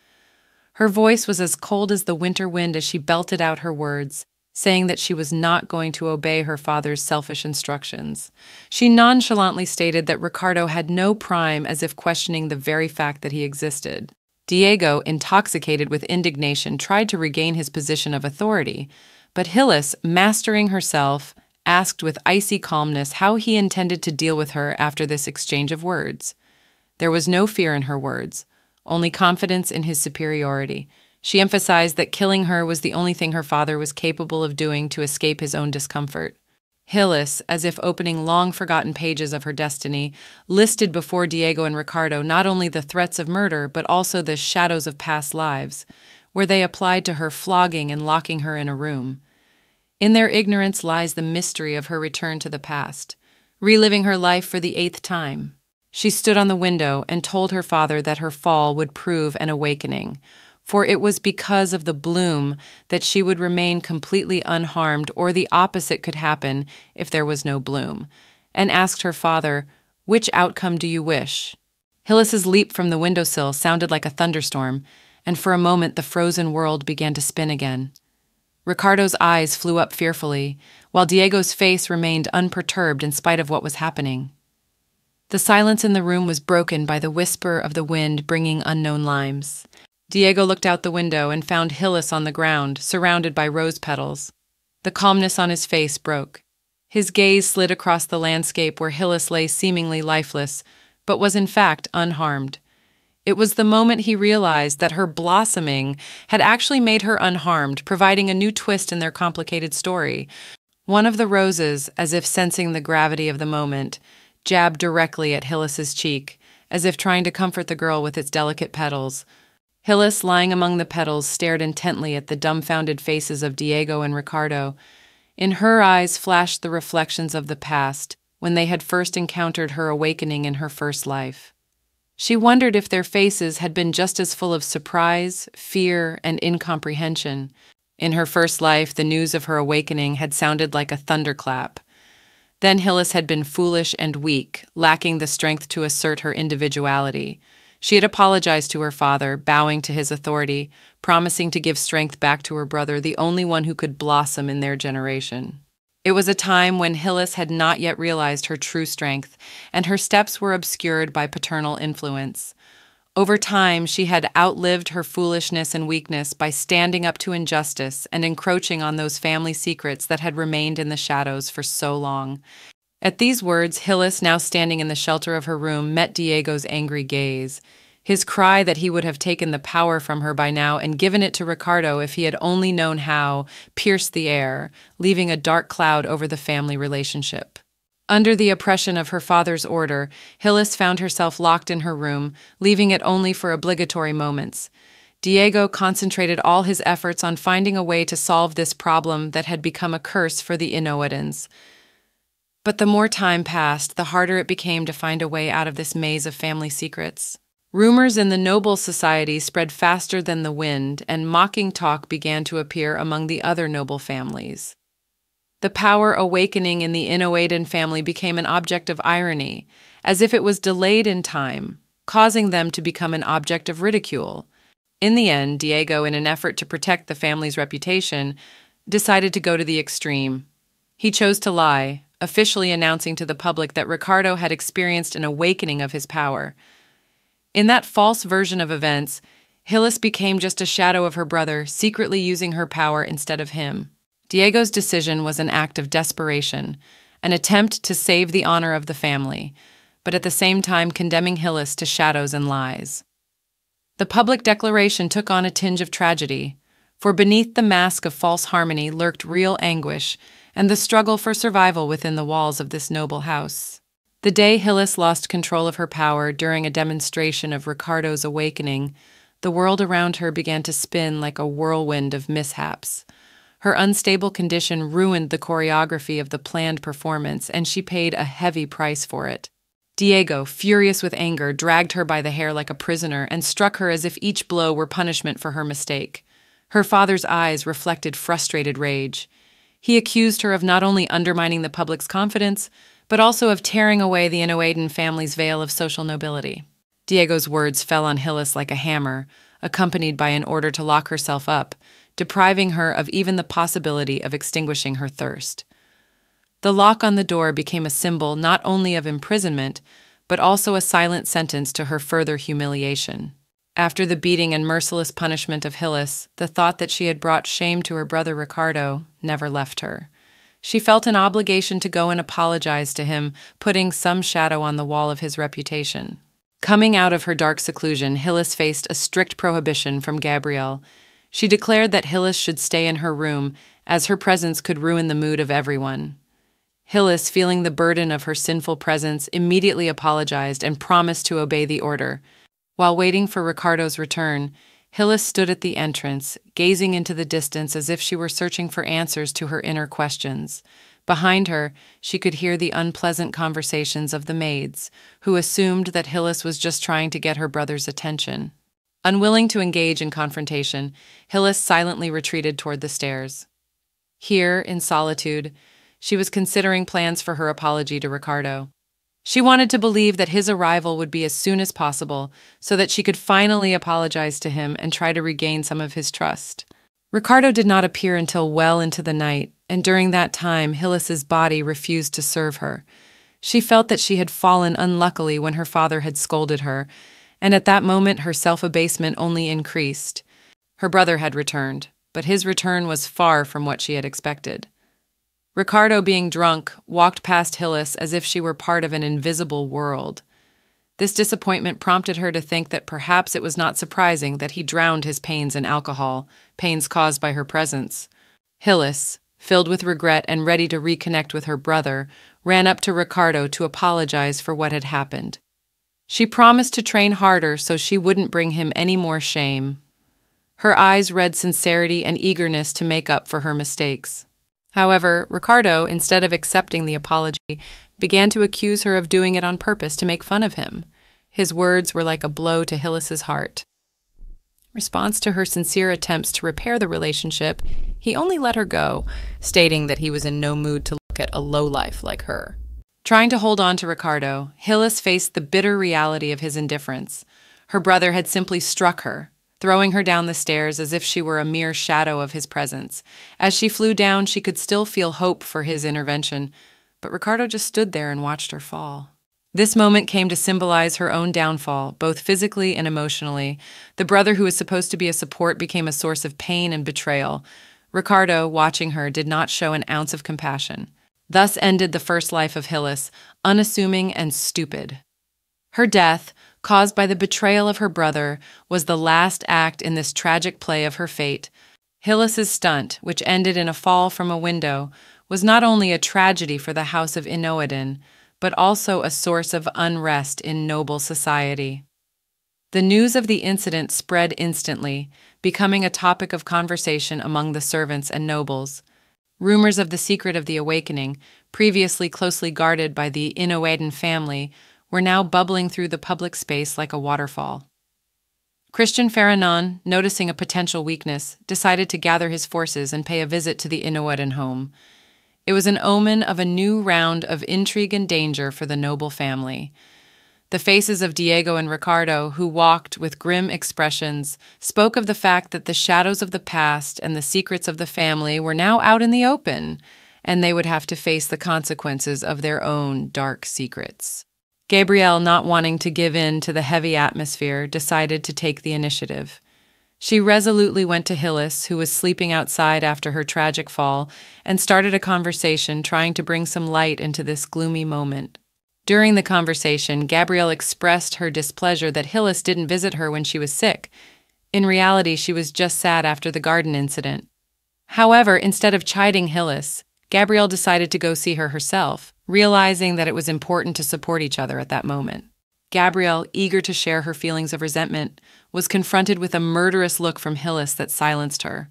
Her voice was as cold as the winter wind as she belted out her words, saying that she was not going to obey her father's selfish instructions. She nonchalantly stated that Ricardo had no prime, as if questioning the very fact that he existed. Diego, intoxicated with indignation, tried to regain his position of authority, but Hillis, mastering herself, asked with icy calmness how he intended to deal with her after this exchange of words. There was no fear in her words, only confidence in his superiority. She emphasized that killing her was the only thing her father was capable of doing to escape his own discomfort. Hillis, as if opening long-forgotten pages of her destiny, listed before Diego and Ricardo not only the threats of murder, but also the shadows of past lives, where they applied to her flogging and locking her in a room. In their ignorance lies the mystery of her return to the past, reliving her life for the 8th time. She stood on the window and told her father that her fall would prove an awakening, for it was because of the bloom that she would remain completely unharmed, or the opposite could happen if there was no bloom, and asked her father, "Which outcome do you wish?" Hillis's leap from the windowsill sounded like a thunderstorm, and for a moment the frozen world began to spin again. Ricardo's eyes flew up fearfully, while Diego's face remained unperturbed in spite of what was happening. The silence in the room was broken by the whisper of the wind bringing unknown limes. Diego looked out the window and found Hillis on the ground, surrounded by rose petals. The calmness on his face broke. His gaze slid across the landscape where Hillis lay seemingly lifeless, but was in fact unharmed. It was the moment he realized that her blossoming had actually made her unharmed, providing a new twist in their complicated story. One of the roses, as if sensing the gravity of the moment, jabbed directly at Hillis's cheek, as if trying to comfort the girl with its delicate petals. Hillis, lying among the petals, stared intently at the dumbfounded faces of Diego and Ricardo. In her eyes flashed the reflections of the past, when they had first encountered her awakening in her first life. She wondered if their faces had been just as full of surprise, fear, and incomprehension. In her first life, the news of her awakening had sounded like a thunderclap. Then Hillis had been foolish and weak, lacking the strength to assert her individuality. She had apologized to her father, bowing to his authority, promising to give strength back to her brother, the only one who could blossom in their generation. It was a time when Hillis had not yet realized her true strength, and her steps were obscured by paternal influence. Over time, she had outlived her foolishness and weakness by standing up to injustice and encroaching on those family secrets that had remained in the shadows for so long. At these words, Hillis, now standing in the shelter of her room, met Diego's angry gaze. His cry that he would have taken the power from her by now and given it to Ricardo if he had only known how pierced the air, leaving a dark cloud over the family relationship. Under the oppression of her father's order, Hillis found herself locked in her room, leaving it only for obligatory moments. Diego concentrated all his efforts on finding a way to solve this problem that had become a curse for the Innoedins. But the more time passed, the harder it became to find a way out of this maze of family secrets. Rumors in the noble society spread faster than the wind, and mocking talk began to appear among the other noble families. The power awakening in the Innoedin family became an object of irony, as if it was delayed in time, causing them to become an object of ridicule. In the end, Diego, in an effort to protect the family's reputation, decided to go to the extreme. He chose to lie, officially announcing to the public that Ricardo had experienced an awakening of his power. In that false version of events, Hillis became just a shadow of her brother, secretly using her power instead of him. Diego's decision was an act of desperation, an attempt to save the honor of the family, but at the same time condemning Hillis to shadows and lies. The public declaration took on a tinge of tragedy, for beneath the mask of false harmony lurked real anguish, and the struggle for survival within the walls of this noble house. The day Hillis lost control of her power during a demonstration of Ricardo's awakening, the world around her began to spin like a whirlwind of mishaps. Her unstable condition ruined the choreography of the planned performance, and she paid a heavy price for it. Diego, furious with anger, dragged her by the hair like a prisoner and struck her as if each blow were punishment for her mistake. Her father's eyes reflected frustrated rage. He accused her of not only undermining the public's confidence, but also of tearing away the Innoedin family's veil of social nobility. Diego's words fell on Hillis like a hammer, accompanied by an order to lock herself up, depriving her of even the possibility of extinguishing her thirst. The lock on the door became a symbol not only of imprisonment, but also a silent sentence to her further humiliation. After the beating and merciless punishment of Hillis, the thought that she had brought shame to her brother Ricardo never left her. She felt an obligation to go and apologize to him, putting some shadow on the wall of his reputation. Coming out of her dark seclusion, Hillis faced a strict prohibition from Gabrielle. She declared that Hillis should stay in her room, as her presence could ruin the mood of everyone. Hillis, feeling the burden of her sinful presence, immediately apologized and promised to obey the order. While waiting for Ricardo's return, Hillis stood at the entrance, gazing into the distance as if she were searching for answers to her inner questions. Behind her, she could hear the unpleasant conversations of the maids, who assumed that Hillis was just trying to get her brother's attention. Unwilling to engage in confrontation, Hillis silently retreated toward the stairs. Here, in solitude, she was considering plans for her apology to Ricardo. She wanted to believe that his arrival would be as soon as possible, so that she could finally apologize to him and try to regain some of his trust. Ricardo did not appear until well into the night, and during that time, Hillis's body refused to serve her. She felt that she had fallen unluckily when her father had scolded her, and at that moment her self-abasement only increased. Her brother had returned, but his return was far from what she had expected. Ricardo, being drunk, walked past Hillis as if she were part of an invisible world. This disappointment prompted her to think that perhaps it was not surprising that he drowned his pains in alcohol, pains caused by her presence. Hillis, filled with regret and ready to reconnect with her brother, ran up to Ricardo to apologize for what had happened. She promised to train harder so she wouldn't bring him any more shame. Her eyes read sincerity and eagerness to make up for her mistakes. However, Ricardo, instead of accepting the apology, began to accuse her of doing it on purpose to make fun of him. His words were like a blow to Hillis's heart. In response to her sincere attempts to repair the relationship, he only let her go, stating that he was in no mood to look at a lowlife like her. Trying to hold on to Ricardo, Hillis faced the bitter reality of his indifference. Her brother had simply struck her, throwing her down the stairs as if she were a mere shadow of his presence. As she flew down, she could still feel hope for his intervention, but Ricardo just stood there and watched her fall. This moment came to symbolize her own downfall, both physically and emotionally. The brother who was supposed to be a support became a source of pain and betrayal. Ricardo, watching her, did not show an ounce of compassion. Thus ended the first life of Hillis, unassuming and stupid. Her death, caused by the betrayal of her brother, was the last act in this tragic play of her fate. Hillis's stunt, which ended in a fall from a window, was not only a tragedy for the House of Innoedin, but also a source of unrest in noble society. The news of the incident spread instantly, becoming a topic of conversation among the servants and nobles. Rumors of the secret of the awakening, previously closely guarded by the Innoedin family, were now bubbling through the public space like a waterfall. Christian Ferranon, noticing a potential weakness, decided to gather his forces and pay a visit to the Innoedin home. It was an omen of a new round of intrigue and danger for the noble family. The faces of Diego and Ricardo, who walked with grim expressions, spoke of the fact that the shadows of the past and the secrets of the family were now out in the open, and they would have to face the consequences of their own dark secrets. Gabrielle, not wanting to give in to the heavy atmosphere, decided to take the initiative. She resolutely went to Hillis, who was sleeping outside after her tragic fall, and started a conversation trying to bring some light into this gloomy moment. During the conversation, Gabrielle expressed her displeasure that Hillis didn't visit her when she was sick. In reality, she was just sad after the garden incident. However, instead of chiding Hillis, Gabrielle decided to go see her herself, realizing that it was important to support each other at that moment. Gabrielle, eager to share her feelings of resentment, was confronted with a murderous look from Hillis that silenced her.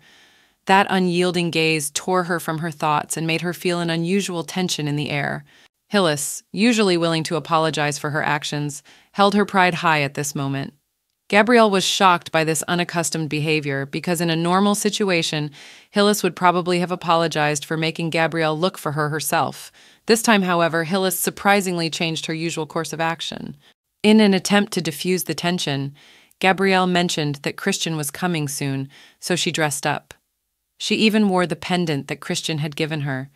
That unyielding gaze tore her from her thoughts and made her feel an unusual tension in the air. Hillis, usually willing to apologize for her actions, held her pride high at this moment. Gabrielle was shocked by this unaccustomed behavior because in a normal situation, Hillis would probably have apologized for making Gabrielle look for her herself. This time, however, Hillis surprisingly changed her usual course of action. In an attempt to diffuse the tension, Gabrielle mentioned that Christian was coming soon, so she dressed up. She even wore the pendant that Christian had given her.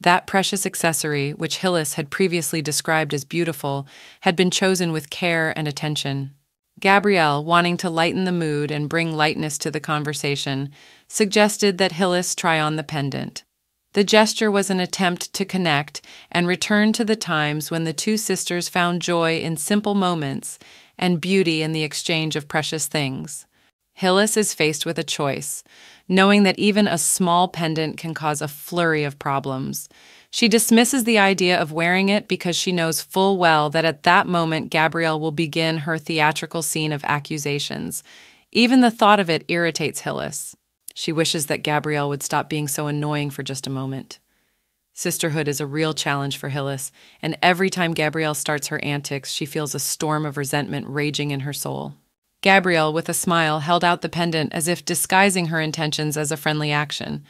That precious accessory, which Hillis had previously described as beautiful, had been chosen with care and attention. Gabrielle, wanting to lighten the mood and bring lightness to the conversation, suggested that Hillis try on the pendant. The gesture was an attempt to connect and return to the times when the two sisters found joy in simple moments and beauty in the exchange of precious things. Hillis is faced with a choice, knowing that even a small pendant can cause a flurry of problems. She dismisses the idea of wearing it because she knows full well that at that moment Gabrielle will begin her theatrical scene of accusations. Even the thought of it irritates Hillis. She wishes that Gabrielle would stop being so annoying for just a moment. Sisterhood is a real challenge for Hillis, and every time Gabrielle starts her antics, she feels a storm of resentment raging in her soul. Gabrielle, with a smile, held out the pendant as if disguising her intentions as a friendly action.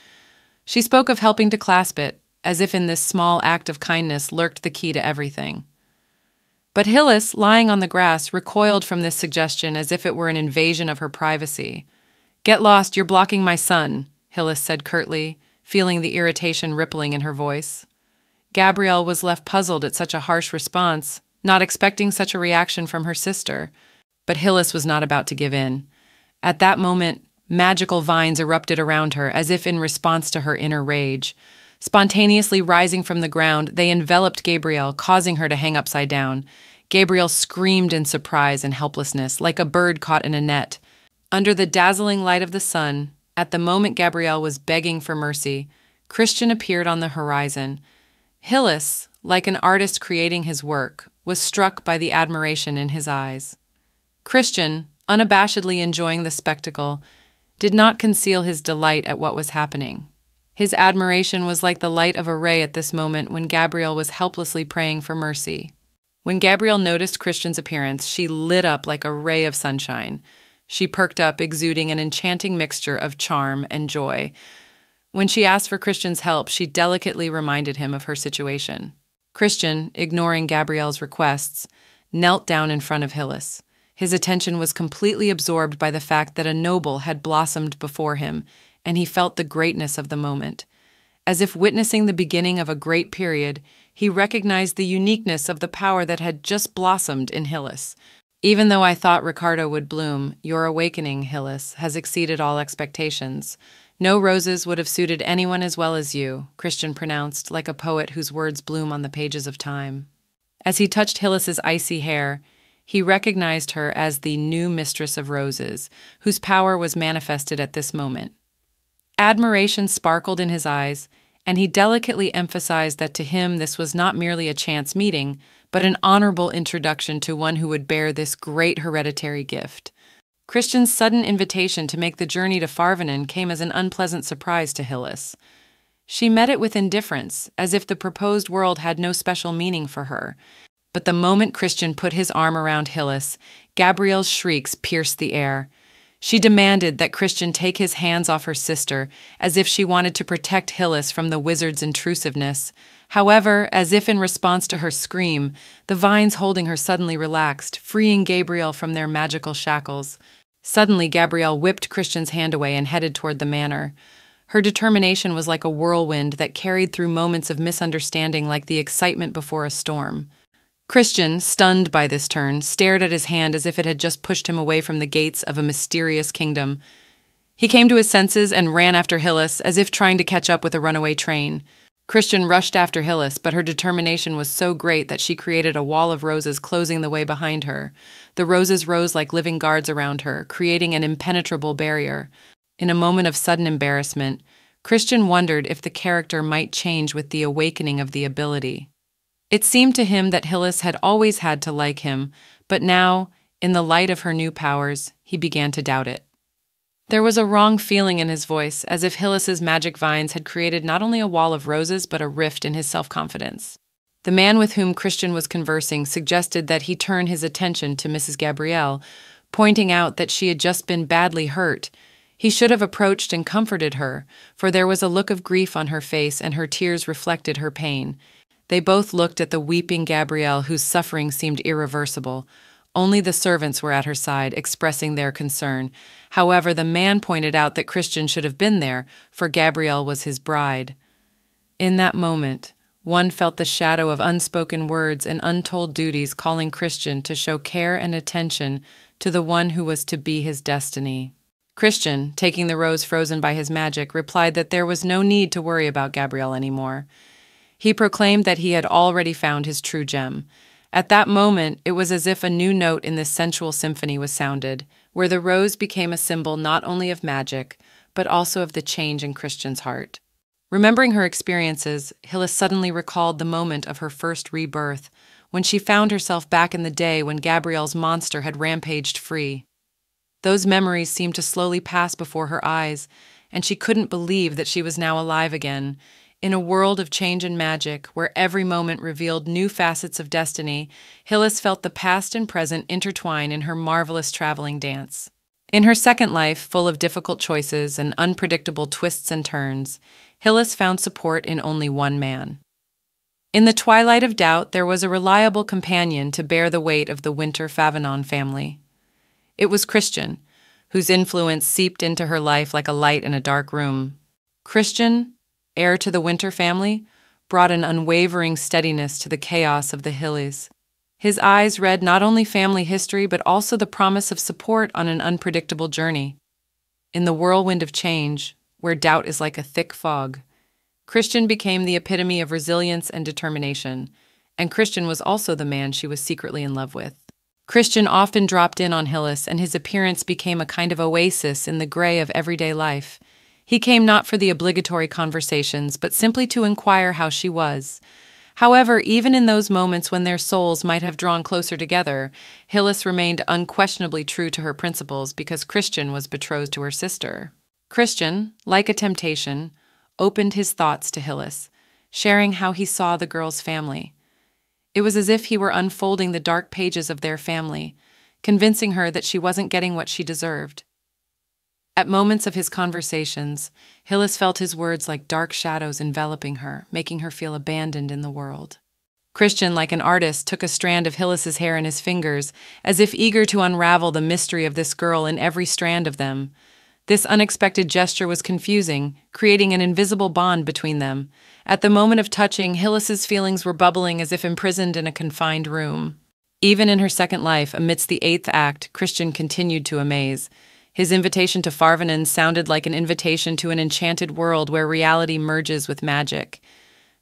She spoke of helping to clasp it, as if in this small act of kindness lurked the key to everything. But Hillis, lying on the grass, recoiled from this suggestion as if it were an invasion of her privacy. "Get lost, you're blocking my sun," Hillis said curtly, feeling the irritation rippling in her voice. Gabrielle was left puzzled at such a harsh response, not expecting such a reaction from her sister. But Hillis was not about to give in. At that moment, magical vines erupted around her, as if in response to her inner rage. Spontaneously rising from the ground, they enveloped Gabrielle, causing her to hang upside down. Gabrielle screamed in surprise and helplessness, like a bird caught in a net. Under the dazzling light of the sun, at the moment Gabrielle was begging for mercy, Christian appeared on the horizon. Hillis, like an artist creating his work, was struck by the admiration in his eyes. Christian, unabashedly enjoying the spectacle, did not conceal his delight at what was happening. His admiration was like the light of a ray at this moment when Gabrielle was helplessly praying for mercy. When Gabrielle noticed Christian's appearance, she lit up like a ray of sunshine. She perked up, exuding an enchanting mixture of charm and joy. When she asked for Christian's help, she delicately reminded him of her situation. Christian, ignoring Gabrielle's requests, knelt down in front of Hillis. His attention was completely absorbed by the fact that a noble had blossomed before him, and he felt the greatness of the moment. As if witnessing the beginning of a great period, he recognized the uniqueness of the power that had just blossomed in Hillis. Even though I thought Ricardo would bloom, your awakening, Hillis, has exceeded all expectations. No roses would have suited anyone as well as you, Christian pronounced, like a poet whose words bloom on the pages of time. As he touched Hillis's icy hair, he recognized her as the new mistress of roses, whose power was manifested at this moment. Admiration sparkled in his eyes, and he delicately emphasized that to him this was not merely a chance meeting, but an honorable introduction to one who would bear this great hereditary gift. Christian's sudden invitation to make the journey to Farvanen came as an unpleasant surprise to Hillis. She met it with indifference, as if the proposed world had no special meaning for her. But the moment Christian put his arm around Hillis, Gabrielle's shrieks pierced the air. She demanded that Christian take his hands off her sister, as if she wanted to protect Hillis from the wizard's intrusiveness. However, as if in response to her scream, the vines holding her suddenly relaxed, freeing Gabrielle from their magical shackles. Suddenly, Gabrielle whipped Christian's hand away and headed toward the manor. Her determination was like a whirlwind that carried through moments of misunderstanding like the excitement before a storm. Christian, stunned by this turn, stared at his hand as if it had just pushed him away from the gates of a mysterious kingdom. He came to his senses and ran after Hillis, as if trying to catch up with a runaway train. Christian rushed after Hillis, but her determination was so great that she created a wall of roses closing the way behind her. The roses rose like living guards around her, creating an impenetrable barrier. In a moment of sudden embarrassment, Christian wondered if the character might change with the awakening of the ability. It seemed to him that Hillis had always had to like him, but now, in the light of her new powers, he began to doubt it. There was a wrong feeling in his voice, as if Hillis's magic vines had created not only a wall of roses, but a rift in his self-confidence. The man with whom Christian was conversing suggested that he turn his attention to Mrs. Gabrielle, pointing out that she had just been badly hurt. He should have approached and comforted her, for there was a look of grief on her face and her tears reflected her pain. They both looked at the weeping Gabrielle, whose suffering seemed irreversible. Only the servants were at her side, expressing their concern. However, the man pointed out that Christian should have been there, for Gabrielle was his bride. In that moment, one felt the shadow of unspoken words and untold duties calling Christian to show care and attention to the one who was to be his destiny. Christian, taking the rose frozen by his magic, replied that there was no need to worry about Gabrielle anymore. He proclaimed that he had already found his true gem. At that moment, it was as if a new note in this sensual symphony was sounded, where the rose became a symbol not only of magic, but also of the change in Christian's heart. Remembering her experiences, Hillis suddenly recalled the moment of her first rebirth, when she found herself back in the day when Gabrielle's monster had rampaged free. Those memories seemed to slowly pass before her eyes, and she couldn't believe that she was now alive again. In a world of change and magic, where every moment revealed new facets of destiny, Hillis felt the past and present intertwine in her marvelous traveling dance. In her second life, full of difficult choices and unpredictable twists and turns, Hillis found support in only one man. In the twilight of doubt, there was a reliable companion to bear the weight of the Winter Farvanen family. It was Christian, whose influence seeped into her life like a light in a dark room. Christian, heir to the Winter family, brought an unwavering steadiness to the chaos of the Hillis. His eyes read not only family history, but also the promise of support on an unpredictable journey. In the whirlwind of change, where doubt is like a thick fog, Christian became the epitome of resilience and determination, and Christian was also the man she was secretly in love with. Christian often dropped in on Hillis, and his appearance became a kind of oasis in the gray of everyday life. He came not for the obligatory conversations, but simply to inquire how she was. However, even in those moments when their souls might have drawn closer together, Hillis remained unquestionably true to her principles because Christian was betrothed to her sister. Christian, like a temptation, opened his thoughts to Hillis, sharing how he saw the girl's family. It was as if he were unfolding the dark pages of their family, convincing her that she wasn't getting what she deserved. At moments of his conversations, Hillis felt his words like dark shadows enveloping her, making her feel abandoned in the world. Christian, like an artist, took a strand of Hillis's hair in his fingers, as if eager to unravel the mystery of this girl in every strand of them. This unexpected gesture was confusing, creating an invisible bond between them. At the moment of touching, Hillis's feelings were bubbling as if imprisoned in a confined room. Even in her second life, amidst the eighth act, Christian continued to amaze. His invitation to Farvanen sounded like an invitation to an enchanted world where reality merges with magic.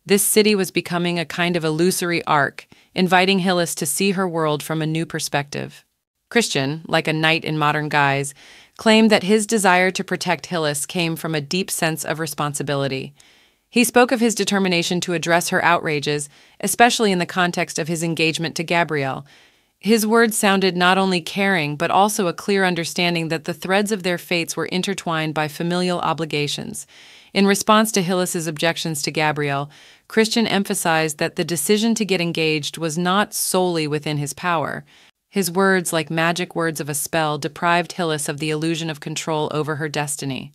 This city was becoming a kind of illusory arc, inviting Hillis to see her world from a new perspective. Christian, like a knight in modern guise, claimed that his desire to protect Hillis came from a deep sense of responsibility. He spoke of his determination to address her outrages, especially in the context of his engagement to Gabrielle. His words sounded not only caring, but also a clear understanding that the threads of their fates were intertwined by familial obligations. In response to Hillis's objections to Gabrielle, Christian emphasized that the decision to get engaged was not solely within his power. His words, like magic words of a spell, deprived Hillis of the illusion of control over her destiny.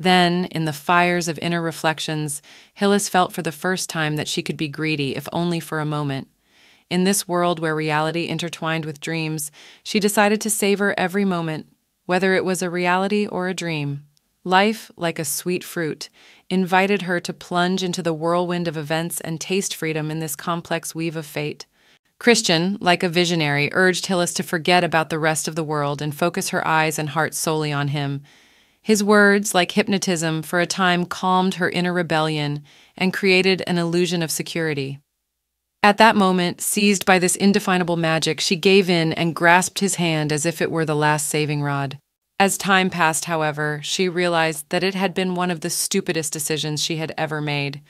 Then, in the fires of inner reflections, Hillis felt for the first time that she could be greedy, if only for a moment. In this world where reality intertwined with dreams, she decided to savor every moment, whether it was a reality or a dream. Life, like a sweet fruit, invited her to plunge into the whirlwind of events and taste freedom in this complex weave of fate. Christian, like a visionary, urged Hillis to forget about the rest of the world and focus her eyes and heart solely on him. His words, like hypnotism, for a time calmed her inner rebellion and created an illusion of security. At that moment, seized by this indefinable magic, she gave in and grasped his hand as if it were the last saving rod. As time passed, however, she realized that it had been one of the stupidest decisions she had ever made.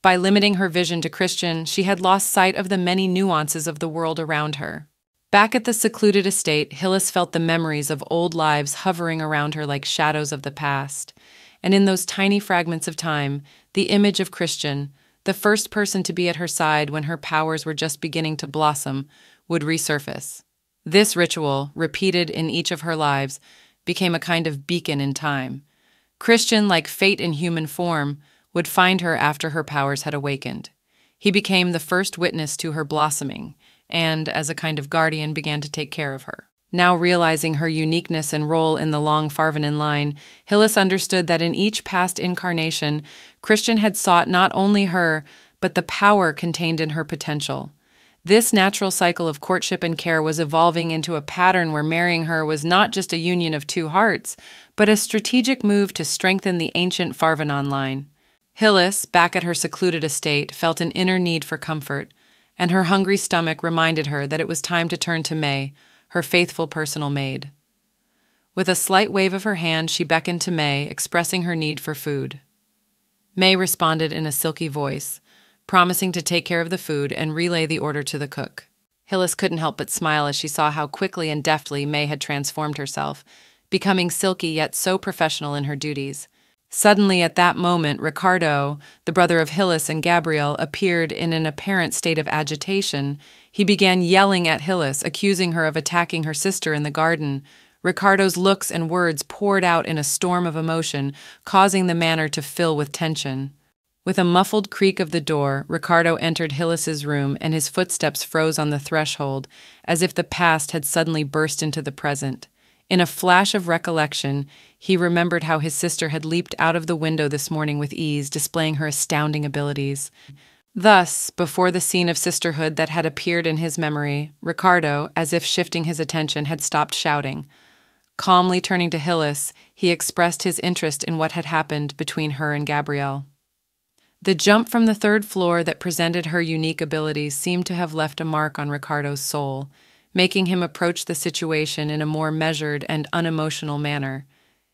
By limiting her vision to Christian, she had lost sight of the many nuances of the world around her. Back at the secluded estate, Hillis felt the memories of old lives hovering around her like shadows of the past. And in those tiny fragments of time, the image of Christian, the first person to be at her side when her powers were just beginning to blossom, would resurface. This ritual, repeated in each of her lives, became a kind of beacon in time. Christian, like fate in human form, would find her after her powers had awakened. He became the first witness to her blossoming, and, as a kind of guardian, began to take care of her. Now realizing her uniqueness and role in the long Farvanen line, Hillis understood that in each past incarnation, Christian had sought not only her, but the power contained in her potential. This natural cycle of courtship and care was evolving into a pattern where marrying her was not just a union of two hearts, but a strategic move to strengthen the ancient Farvanen line. Hillis, back at her secluded estate, felt an inner need for comfort, and her hungry stomach reminded her that it was time to turn to May, her faithful personal maid. With a slight wave of her hand, she beckoned to May, expressing her need for food. May responded in a silky voice, promising to take care of the food and relay the order to the cook. Hillis couldn't help but smile as she saw how quickly and deftly May had transformed herself, becoming silky yet so professional in her duties. Suddenly, at that moment, Ricardo, the brother of Hillis and Gabrielle, appeared in an apparent state of agitation. He began yelling at Hillis, accusing her of attacking her sister in the garden. Ricardo's looks and words poured out in a storm of emotion, causing the manor to fill with tension. With a muffled creak of the door, Ricardo entered Hillis's room, and his footsteps froze on the threshold, as if the past had suddenly burst into the present. In a flash of recollection, he remembered how his sister had leaped out of the window this morning with ease, displaying her astounding abilities. Thus, before the scene of sisterhood that had appeared in his memory, Ricardo, as if shifting his attention, had stopped shouting. Calmly turning to Hillis, he expressed his interest in what had happened between her and Gabrielle. The jump from the third floor that presented her unique abilities seemed to have left a mark on Ricardo's soul, making him approach the situation in a more measured and unemotional manner.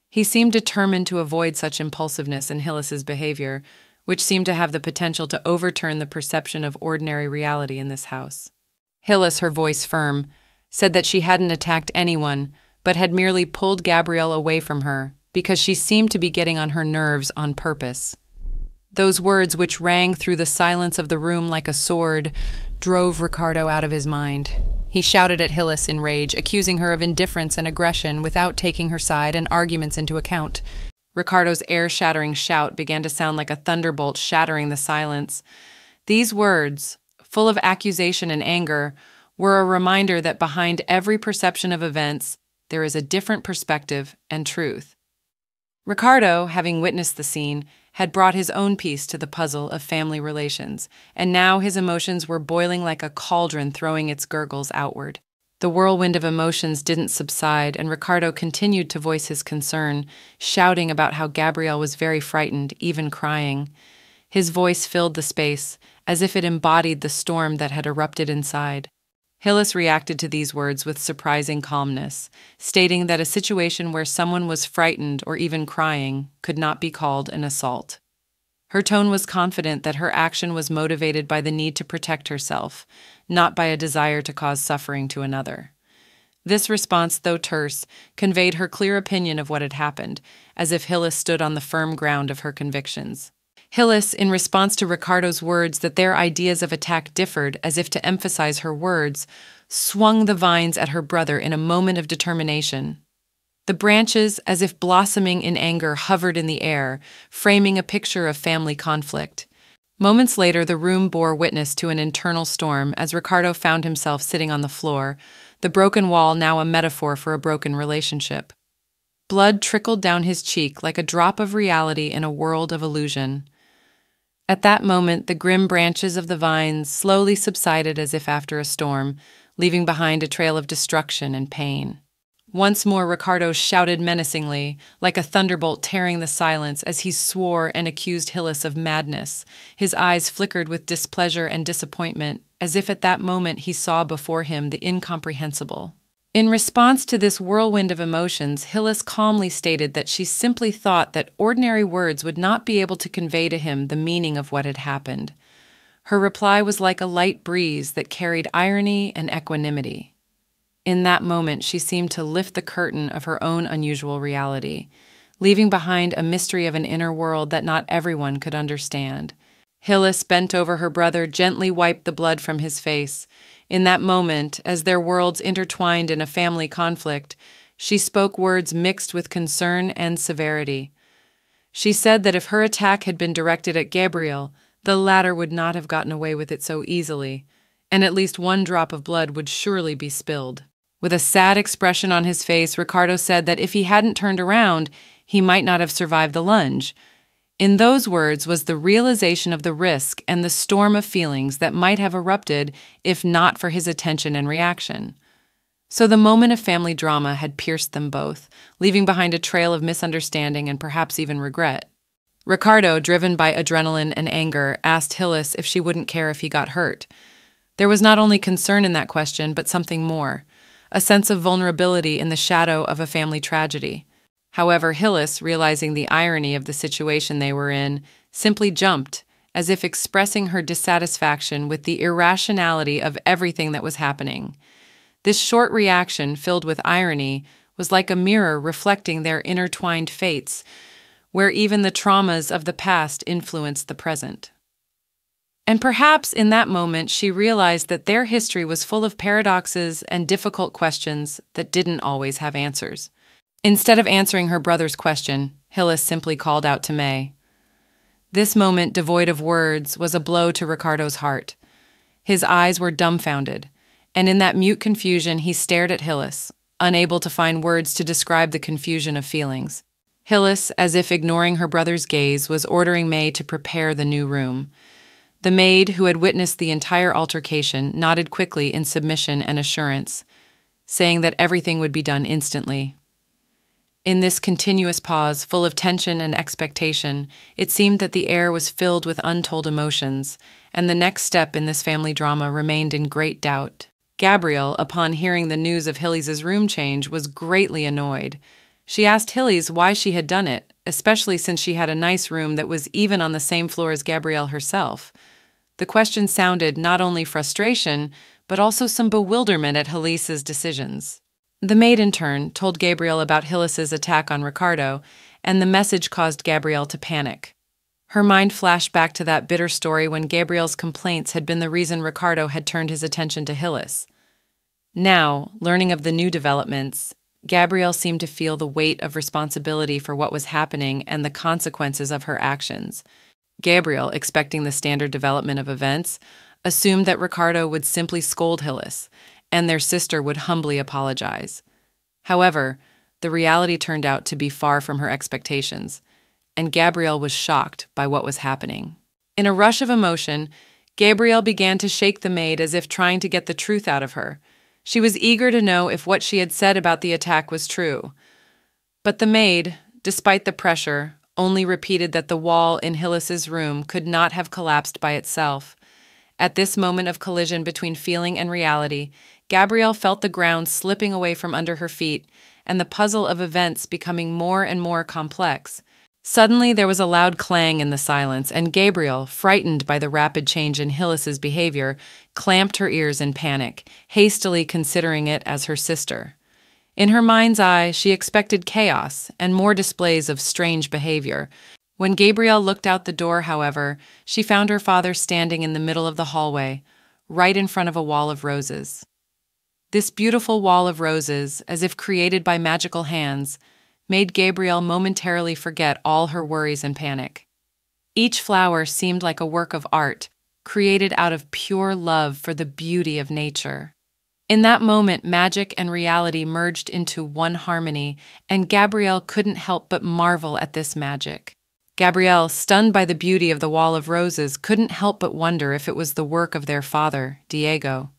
He seemed determined to avoid such impulsiveness in Hillis's behavior, which seemed to have the potential to overturn the perception of ordinary reality in this house. Hillis, her voice firm, said that she hadn't attacked anyone, but had merely pulled Gabrielle away from her because she seemed to be getting on her nerves on purpose. Those words, which rang through the silence of the room like a sword, drove Ricardo out of his mind. He shouted at Hillis in rage, accusing her of indifference and aggression without taking her side and arguments into account. Ricardo's air-shattering shout began to sound like a thunderbolt shattering the silence. These words, full of accusation and anger, were a reminder that behind every perception of events, there is a different perspective and truth. Ricardo, having witnessed the scene, had brought his own piece to the puzzle of family relations, and now his emotions were boiling like a cauldron throwing its gurgles outward. The whirlwind of emotions didn't subside, and Ricardo continued to voice his concern, shouting about how Gabrielle was very frightened, even crying. His voice filled the space, as if it embodied the storm that had erupted inside. Hillis reacted to these words with surprising calmness, stating that a situation where someone was frightened or even crying could not be called an assault. Her tone was confident that her action was motivated by the need to protect herself, not by a desire to cause suffering to another. This response, though terse, conveyed her clear opinion of what had happened, as if Hillis stood on the firm ground of her convictions. Hillis, in response to Ricardo's words that their ideas of attack differed, as if to emphasize her words, swung the vines at her brother in a moment of determination. The branches, as if blossoming in anger, hovered in the air, framing a picture of family conflict. Moments later, the room bore witness to an internal storm as Ricardo found himself sitting on the floor, the broken wall now a metaphor for a broken relationship. Blood trickled down his cheek like a drop of reality in a world of illusion. At that moment, the grim branches of the vines slowly subsided as if after a storm, leaving behind a trail of destruction and pain. Once more, Ricardo shouted menacingly, like a thunderbolt tearing the silence, as he swore and accused Hillis of madness. His eyes flickered with displeasure and disappointment, as if at that moment he saw before him the incomprehensible. In response to this whirlwind of emotions, Hillis calmly stated that she simply thought that ordinary words would not be able to convey to him the meaning of what had happened. Her reply was like a light breeze that carried irony and equanimity. In that moment, she seemed to lift the curtain of her own unusual reality, leaving behind a mystery of an inner world that not everyone could understand. Hillis bent over her brother, gently wiped the blood from his face. In that moment, as their worlds intertwined in a family conflict, she spoke words mixed with concern and severity. She said that if her attack had been directed at Gabrielle, the latter would not have gotten away with it so easily, and at least one drop of blood would surely be spilled. With a sad expression on his face, Ricardo said that if he hadn't turned around, he might not have survived the lunge. In those words was the realization of the risk and the storm of feelings that might have erupted if not for his attention and reaction. So the moment of family drama had pierced them both, leaving behind a trail of misunderstanding and perhaps even regret. Ricardo, driven by adrenaline and anger, asked Hillis if she wouldn't care if he got hurt. There was not only concern in that question, but something more, a sense of vulnerability in the shadow of a family tragedy. However, Hillis, realizing the irony of the situation they were in, simply jumped, as if expressing her dissatisfaction with the irrationality of everything that was happening. This short reaction, filled with irony, was like a mirror reflecting their intertwined fates, where even the traumas of the past influenced the present. And perhaps in that moment she realized that their history was full of paradoxes and difficult questions that didn't always have answers. Instead of answering her brother's question, Hillis simply called out to May. This moment, devoid of words, was a blow to Ricardo's heart. His eyes were dumbfounded, and in that mute confusion he stared at Hillis, unable to find words to describe the confusion of feelings. Hillis, as if ignoring her brother's gaze, was ordering May to prepare the new room. The maid, who had witnessed the entire altercation, nodded quickly in submission and assurance, saying that everything would be done instantly. In this continuous pause, full of tension and expectation, it seemed that the air was filled with untold emotions, and the next step in this family drama remained in great doubt. Gabrielle, upon hearing the news of Hillis's room change, was greatly annoyed. She asked Hillis why she had done it, especially since she had a nice room that was even on the same floor as Gabrielle herself. The question sounded not only frustration, but also some bewilderment at Hillis's decisions. The maid, in turn, told Gabrielle about Hillis's attack on Ricardo, and the message caused Gabrielle to panic. Her mind flashed back to that bitter story when Gabrielle's complaints had been the reason Ricardo had turned his attention to Hillis. Now, learning of the new developments, Gabrielle seemed to feel the weight of responsibility for what was happening and the consequences of her actions. Gabrielle, expecting the standard development of events, assumed that Ricardo would simply scold Hillis, and their sister would humbly apologize. However, the reality turned out to be far from her expectations, and Gabrielle was shocked by what was happening. In a rush of emotion, Gabrielle began to shake the maid as if trying to get the truth out of her. She was eager to know if what she had said about the attack was true. But the maid, despite the pressure, only repeated that the wall in Hillis's room could not have collapsed by itself. At this moment of collision between feeling and reality, Gabrielle felt the ground slipping away from under her feet and the puzzle of events becoming more and more complex. Suddenly, there was a loud clang in the silence, and Gabrielle, frightened by the rapid change in Hillis's behavior, clamped her ears in panic, hastily considering it as her sister. In her mind's eye, she expected chaos and more displays of strange behavior. When Gabrielle looked out the door, however, she found her father standing in the middle of the hallway, right in front of a wall of roses. This beautiful wall of roses, as if created by magical hands, made Gabrielle momentarily forget all her worries and panic. Each flower seemed like a work of art, created out of pure love for the beauty of nature. In that moment, magic and reality merged into one harmony, and Gabrielle couldn't help but marvel at this magic. Gabrielle, stunned by the beauty of the wall of roses, couldn't help but wonder if it was the work of their father, Diego.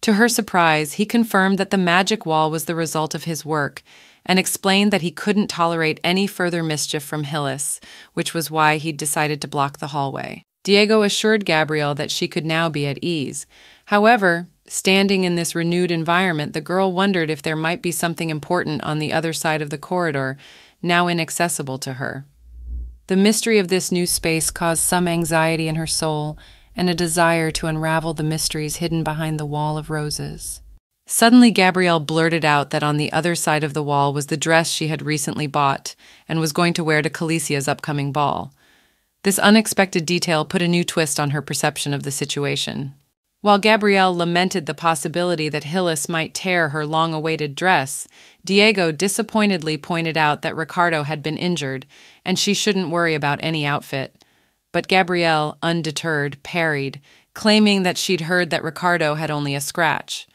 To her surprise, he confirmed that the magic wall was the result of his work, and explained that he couldn't tolerate any further mischief from Hillis, which was why he'd decided to block the hallway. Diego assured Gabrielle that she could now be at ease. However, standing in this renewed environment, the girl wondered if there might be something important on the other side of the corridor, now inaccessible to her. The mystery of this new space caused some anxiety in her soul and a desire to unravel the mysteries hidden behind the wall of roses. Suddenly, Gabrielle blurted out that on the other side of the wall was the dress she had recently bought and was going to wear to Kalicia's upcoming ball. This unexpected detail put a new twist on her perception of the situation. While Gabrielle lamented the possibility that Hillis might tear her long-awaited dress, Diego disappointedly pointed out that Ricardo had been injured, and she shouldn't worry about any outfit. But Gabrielle, undeterred, parried, claiming that she'd heard that Ricardo had only a scratch.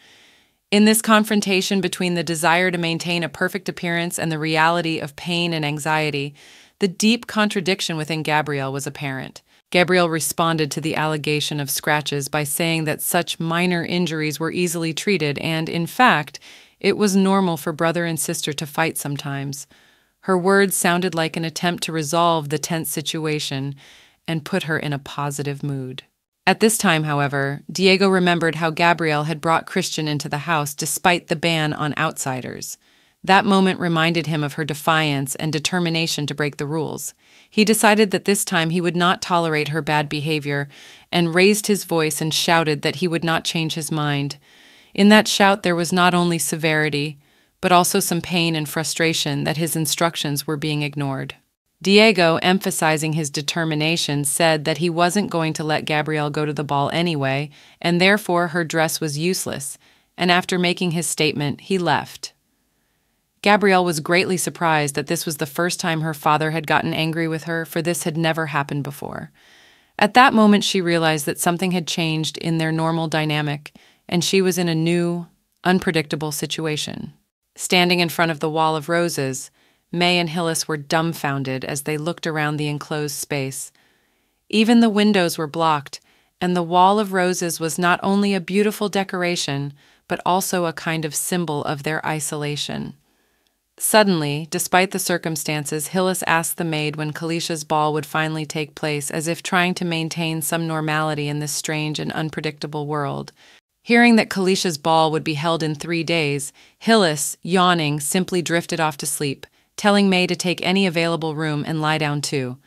In this confrontation between the desire to maintain a perfect appearance and the reality of pain and anxiety, the deep contradiction within Gabrielle was apparent. Gabrielle responded to the allegation of scratches by saying that such minor injuries were easily treated and, in fact, it was normal for brother and sister to fight sometimes. Her words sounded like an attempt to resolve the tense situation and put her in a positive mood. At this time, however, Diego remembered how Gabrielle had brought Christian into the house despite the ban on outsiders. That moment reminded him of her defiance and determination to break the rules. He decided that this time he would not tolerate her bad behavior and raised his voice and shouted that he would not change his mind. In that shout, there was not only severity, but also some pain and frustration that his instructions were being ignored. Diego, emphasizing his determination, said that he wasn't going to let Gabrielle go to the ball anyway, and therefore her dress was useless, and after making his statement, he left. Gabrielle was greatly surprised that this was the first time her father had gotten angry with her, for this had never happened before. At that moment, she realized that something had changed in their normal dynamic, and she was in a new, unpredictable situation. Standing in front of the wall of roses, May and Hillis were dumbfounded as they looked around the enclosed space. Even the windows were blocked, and the wall of roses was not only a beautiful decoration, but also a kind of symbol of their isolation. Suddenly, despite the circumstances, Hillis asked the maid when Kalicia's ball would finally take place, as if trying to maintain some normality in this strange and unpredictable world. Hearing that Kalicia's ball would be held in 3 days, Hillis, yawning, simply drifted off to sleep, telling May to take any available room and lie down too.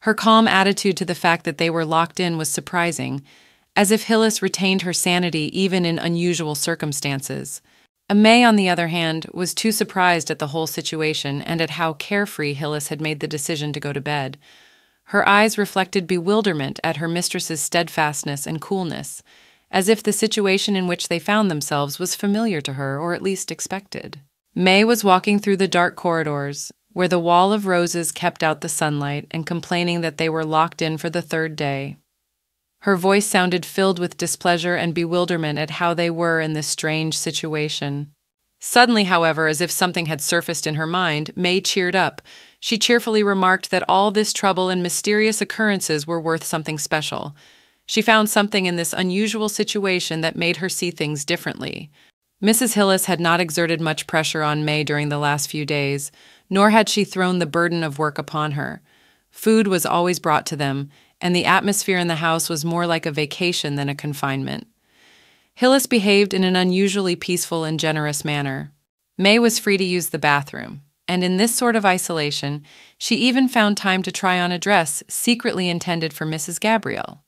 Her calm attitude to the fact that they were locked in was surprising, as if Hillis retained her sanity even in unusual circumstances. May, on the other hand, was too surprised at the whole situation and at how carefree Hillis had made the decision to go to bed. Her eyes reflected bewilderment at her mistress's steadfastness and coolness, as if the situation in which they found themselves was familiar to her, or at least expected. May was walking through the dark corridors, where the wall of roses kept out the sunlight, and complaining that they were locked in for the third day. Her voice sounded filled with displeasure and bewilderment at how they were in this strange situation. Suddenly, however, as if something had surfaced in her mind, May cheered up. She cheerfully remarked that all this trouble and mysterious occurrences were worth something special. She found something in this unusual situation that made her see things differently. Mrs. Hillis had not exerted much pressure on May during the last few days, nor had she thrown the burden of work upon her. Food was always brought to them, and the atmosphere in the house was more like a vacation than a confinement. Hillis behaved in an unusually peaceful and generous manner. May was free to use the bathroom, and in this sort of isolation, she even found time to try on a dress secretly intended for Mrs. Gabrielle.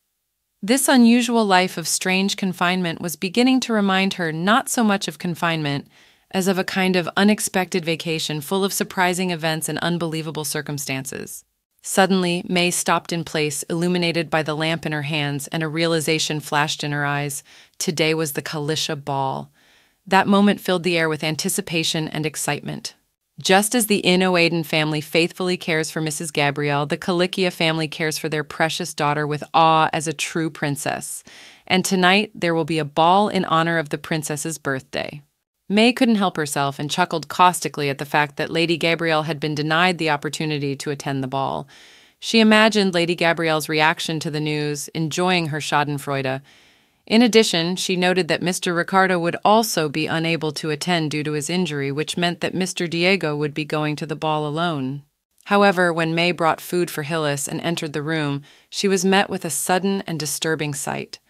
This unusual life of strange confinement was beginning to remind her not so much of confinement as of a kind of unexpected vacation full of surprising events and unbelievable circumstances. Suddenly, May stopped in place, illuminated by the lamp in her hands, and a realization flashed in her eyes. Today was the Kalikia ball. That moment filled the air with anticipation and excitement. Just as the Innoedin family faithfully cares for Mrs. Gabrielle, the Kalikia family cares for their precious daughter with awe as a true princess. And tonight, there will be a ball in honor of the princess's birthday. May couldn't help herself and chuckled caustically at the fact that Lady Gabrielle had been denied the opportunity to attend the ball. She imagined Lady Gabrielle's reaction to the news, enjoying her schadenfreude. In addition, she noted that Mr. Ricardo would also be unable to attend due to his injury, which meant that Mr. Diego would be going to the ball alone. However, when May brought food for Hillis and entered the room, she was met with a sudden and disturbing sight.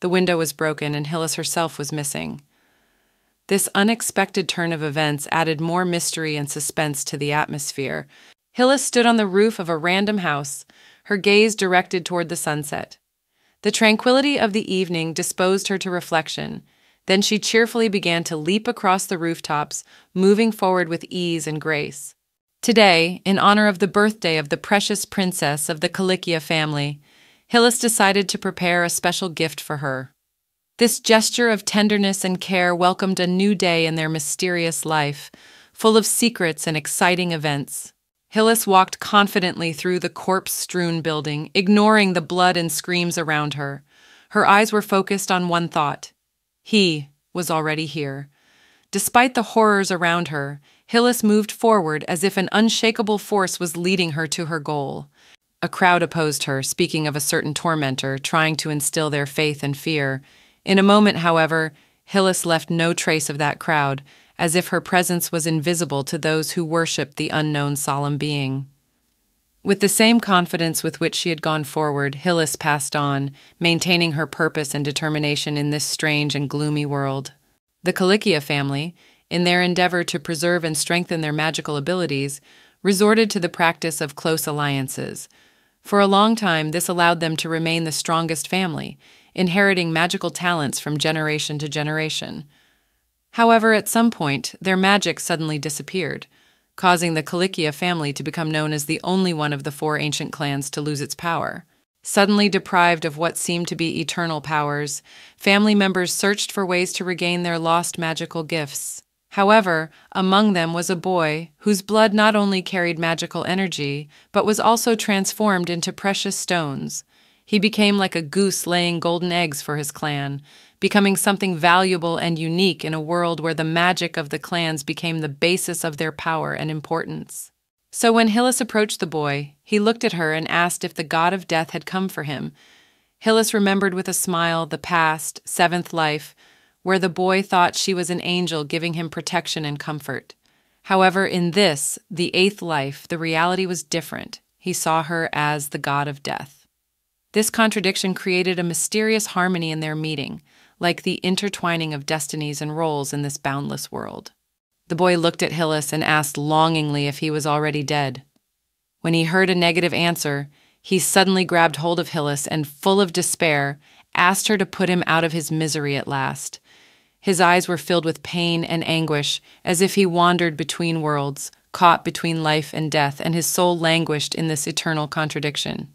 The window was broken and Hillis herself was missing. This unexpected turn of events added more mystery and suspense to the atmosphere. Hillis stood on the roof of a random house, her gaze directed toward the sunset. The tranquility of the evening disposed her to reflection. Then she cheerfully began to leap across the rooftops, moving forward with ease and grace. Today, in honor of the birthday of the precious princess of the Kalikia family, Hillis decided to prepare a special gift for her. This gesture of tenderness and care welcomed a new day in their mysterious life, full of secrets and exciting events. Hillis walked confidently through the corpse-strewn building, ignoring the blood and screams around her. Her eyes were focused on one thought. He was already here. Despite the horrors around her, Hillis moved forward as if an unshakable force was leading her to her goal. A crowd opposed her, speaking of a certain tormentor, trying to instill their faith and fear. In a moment, however, Hillis left no trace of that crowd, as if her presence was invisible to those who worshipped the unknown solemn being. With the same confidence with which she had gone forward, Hillis passed on, maintaining her purpose and determination in this strange and gloomy world. The Kalikia family, in their endeavor to preserve and strengthen their magical abilities, resorted to the practice of close alliances. For a long time, this allowed them to remain the strongest family, inheriting magical talents from generation to generation. However, at some point, their magic suddenly disappeared, causing the Kalikia family to become known as the only one of the four ancient clans to lose its power. Suddenly deprived of what seemed to be eternal powers, family members searched for ways to regain their lost magical gifts. However, among them was a boy whose blood not only carried magical energy, but was also transformed into precious stones. He became like a goose laying golden eggs for his clan, becoming something valuable and unique in a world where the magic of the clans became the basis of their power and importance. So when Hillis approached the boy, he looked at her and asked if the god of death had come for him. Hillis remembered with a smile the past, seventh life, where the boy thought she was an angel giving him protection and comfort. However, in this, the eighth life, the reality was different. He saw her as the god of death. This contradiction created a mysterious harmony in their meeting, like the intertwining of destinies and roles in this boundless world. The boy looked at Hillis and asked longingly if he was already dead. When he heard a negative answer, he suddenly grabbed hold of Hillis and, full of despair, asked her to put him out of his misery at last. His eyes were filled with pain and anguish, as if he wandered between worlds, caught between life and death, and his soul languished in this eternal contradiction.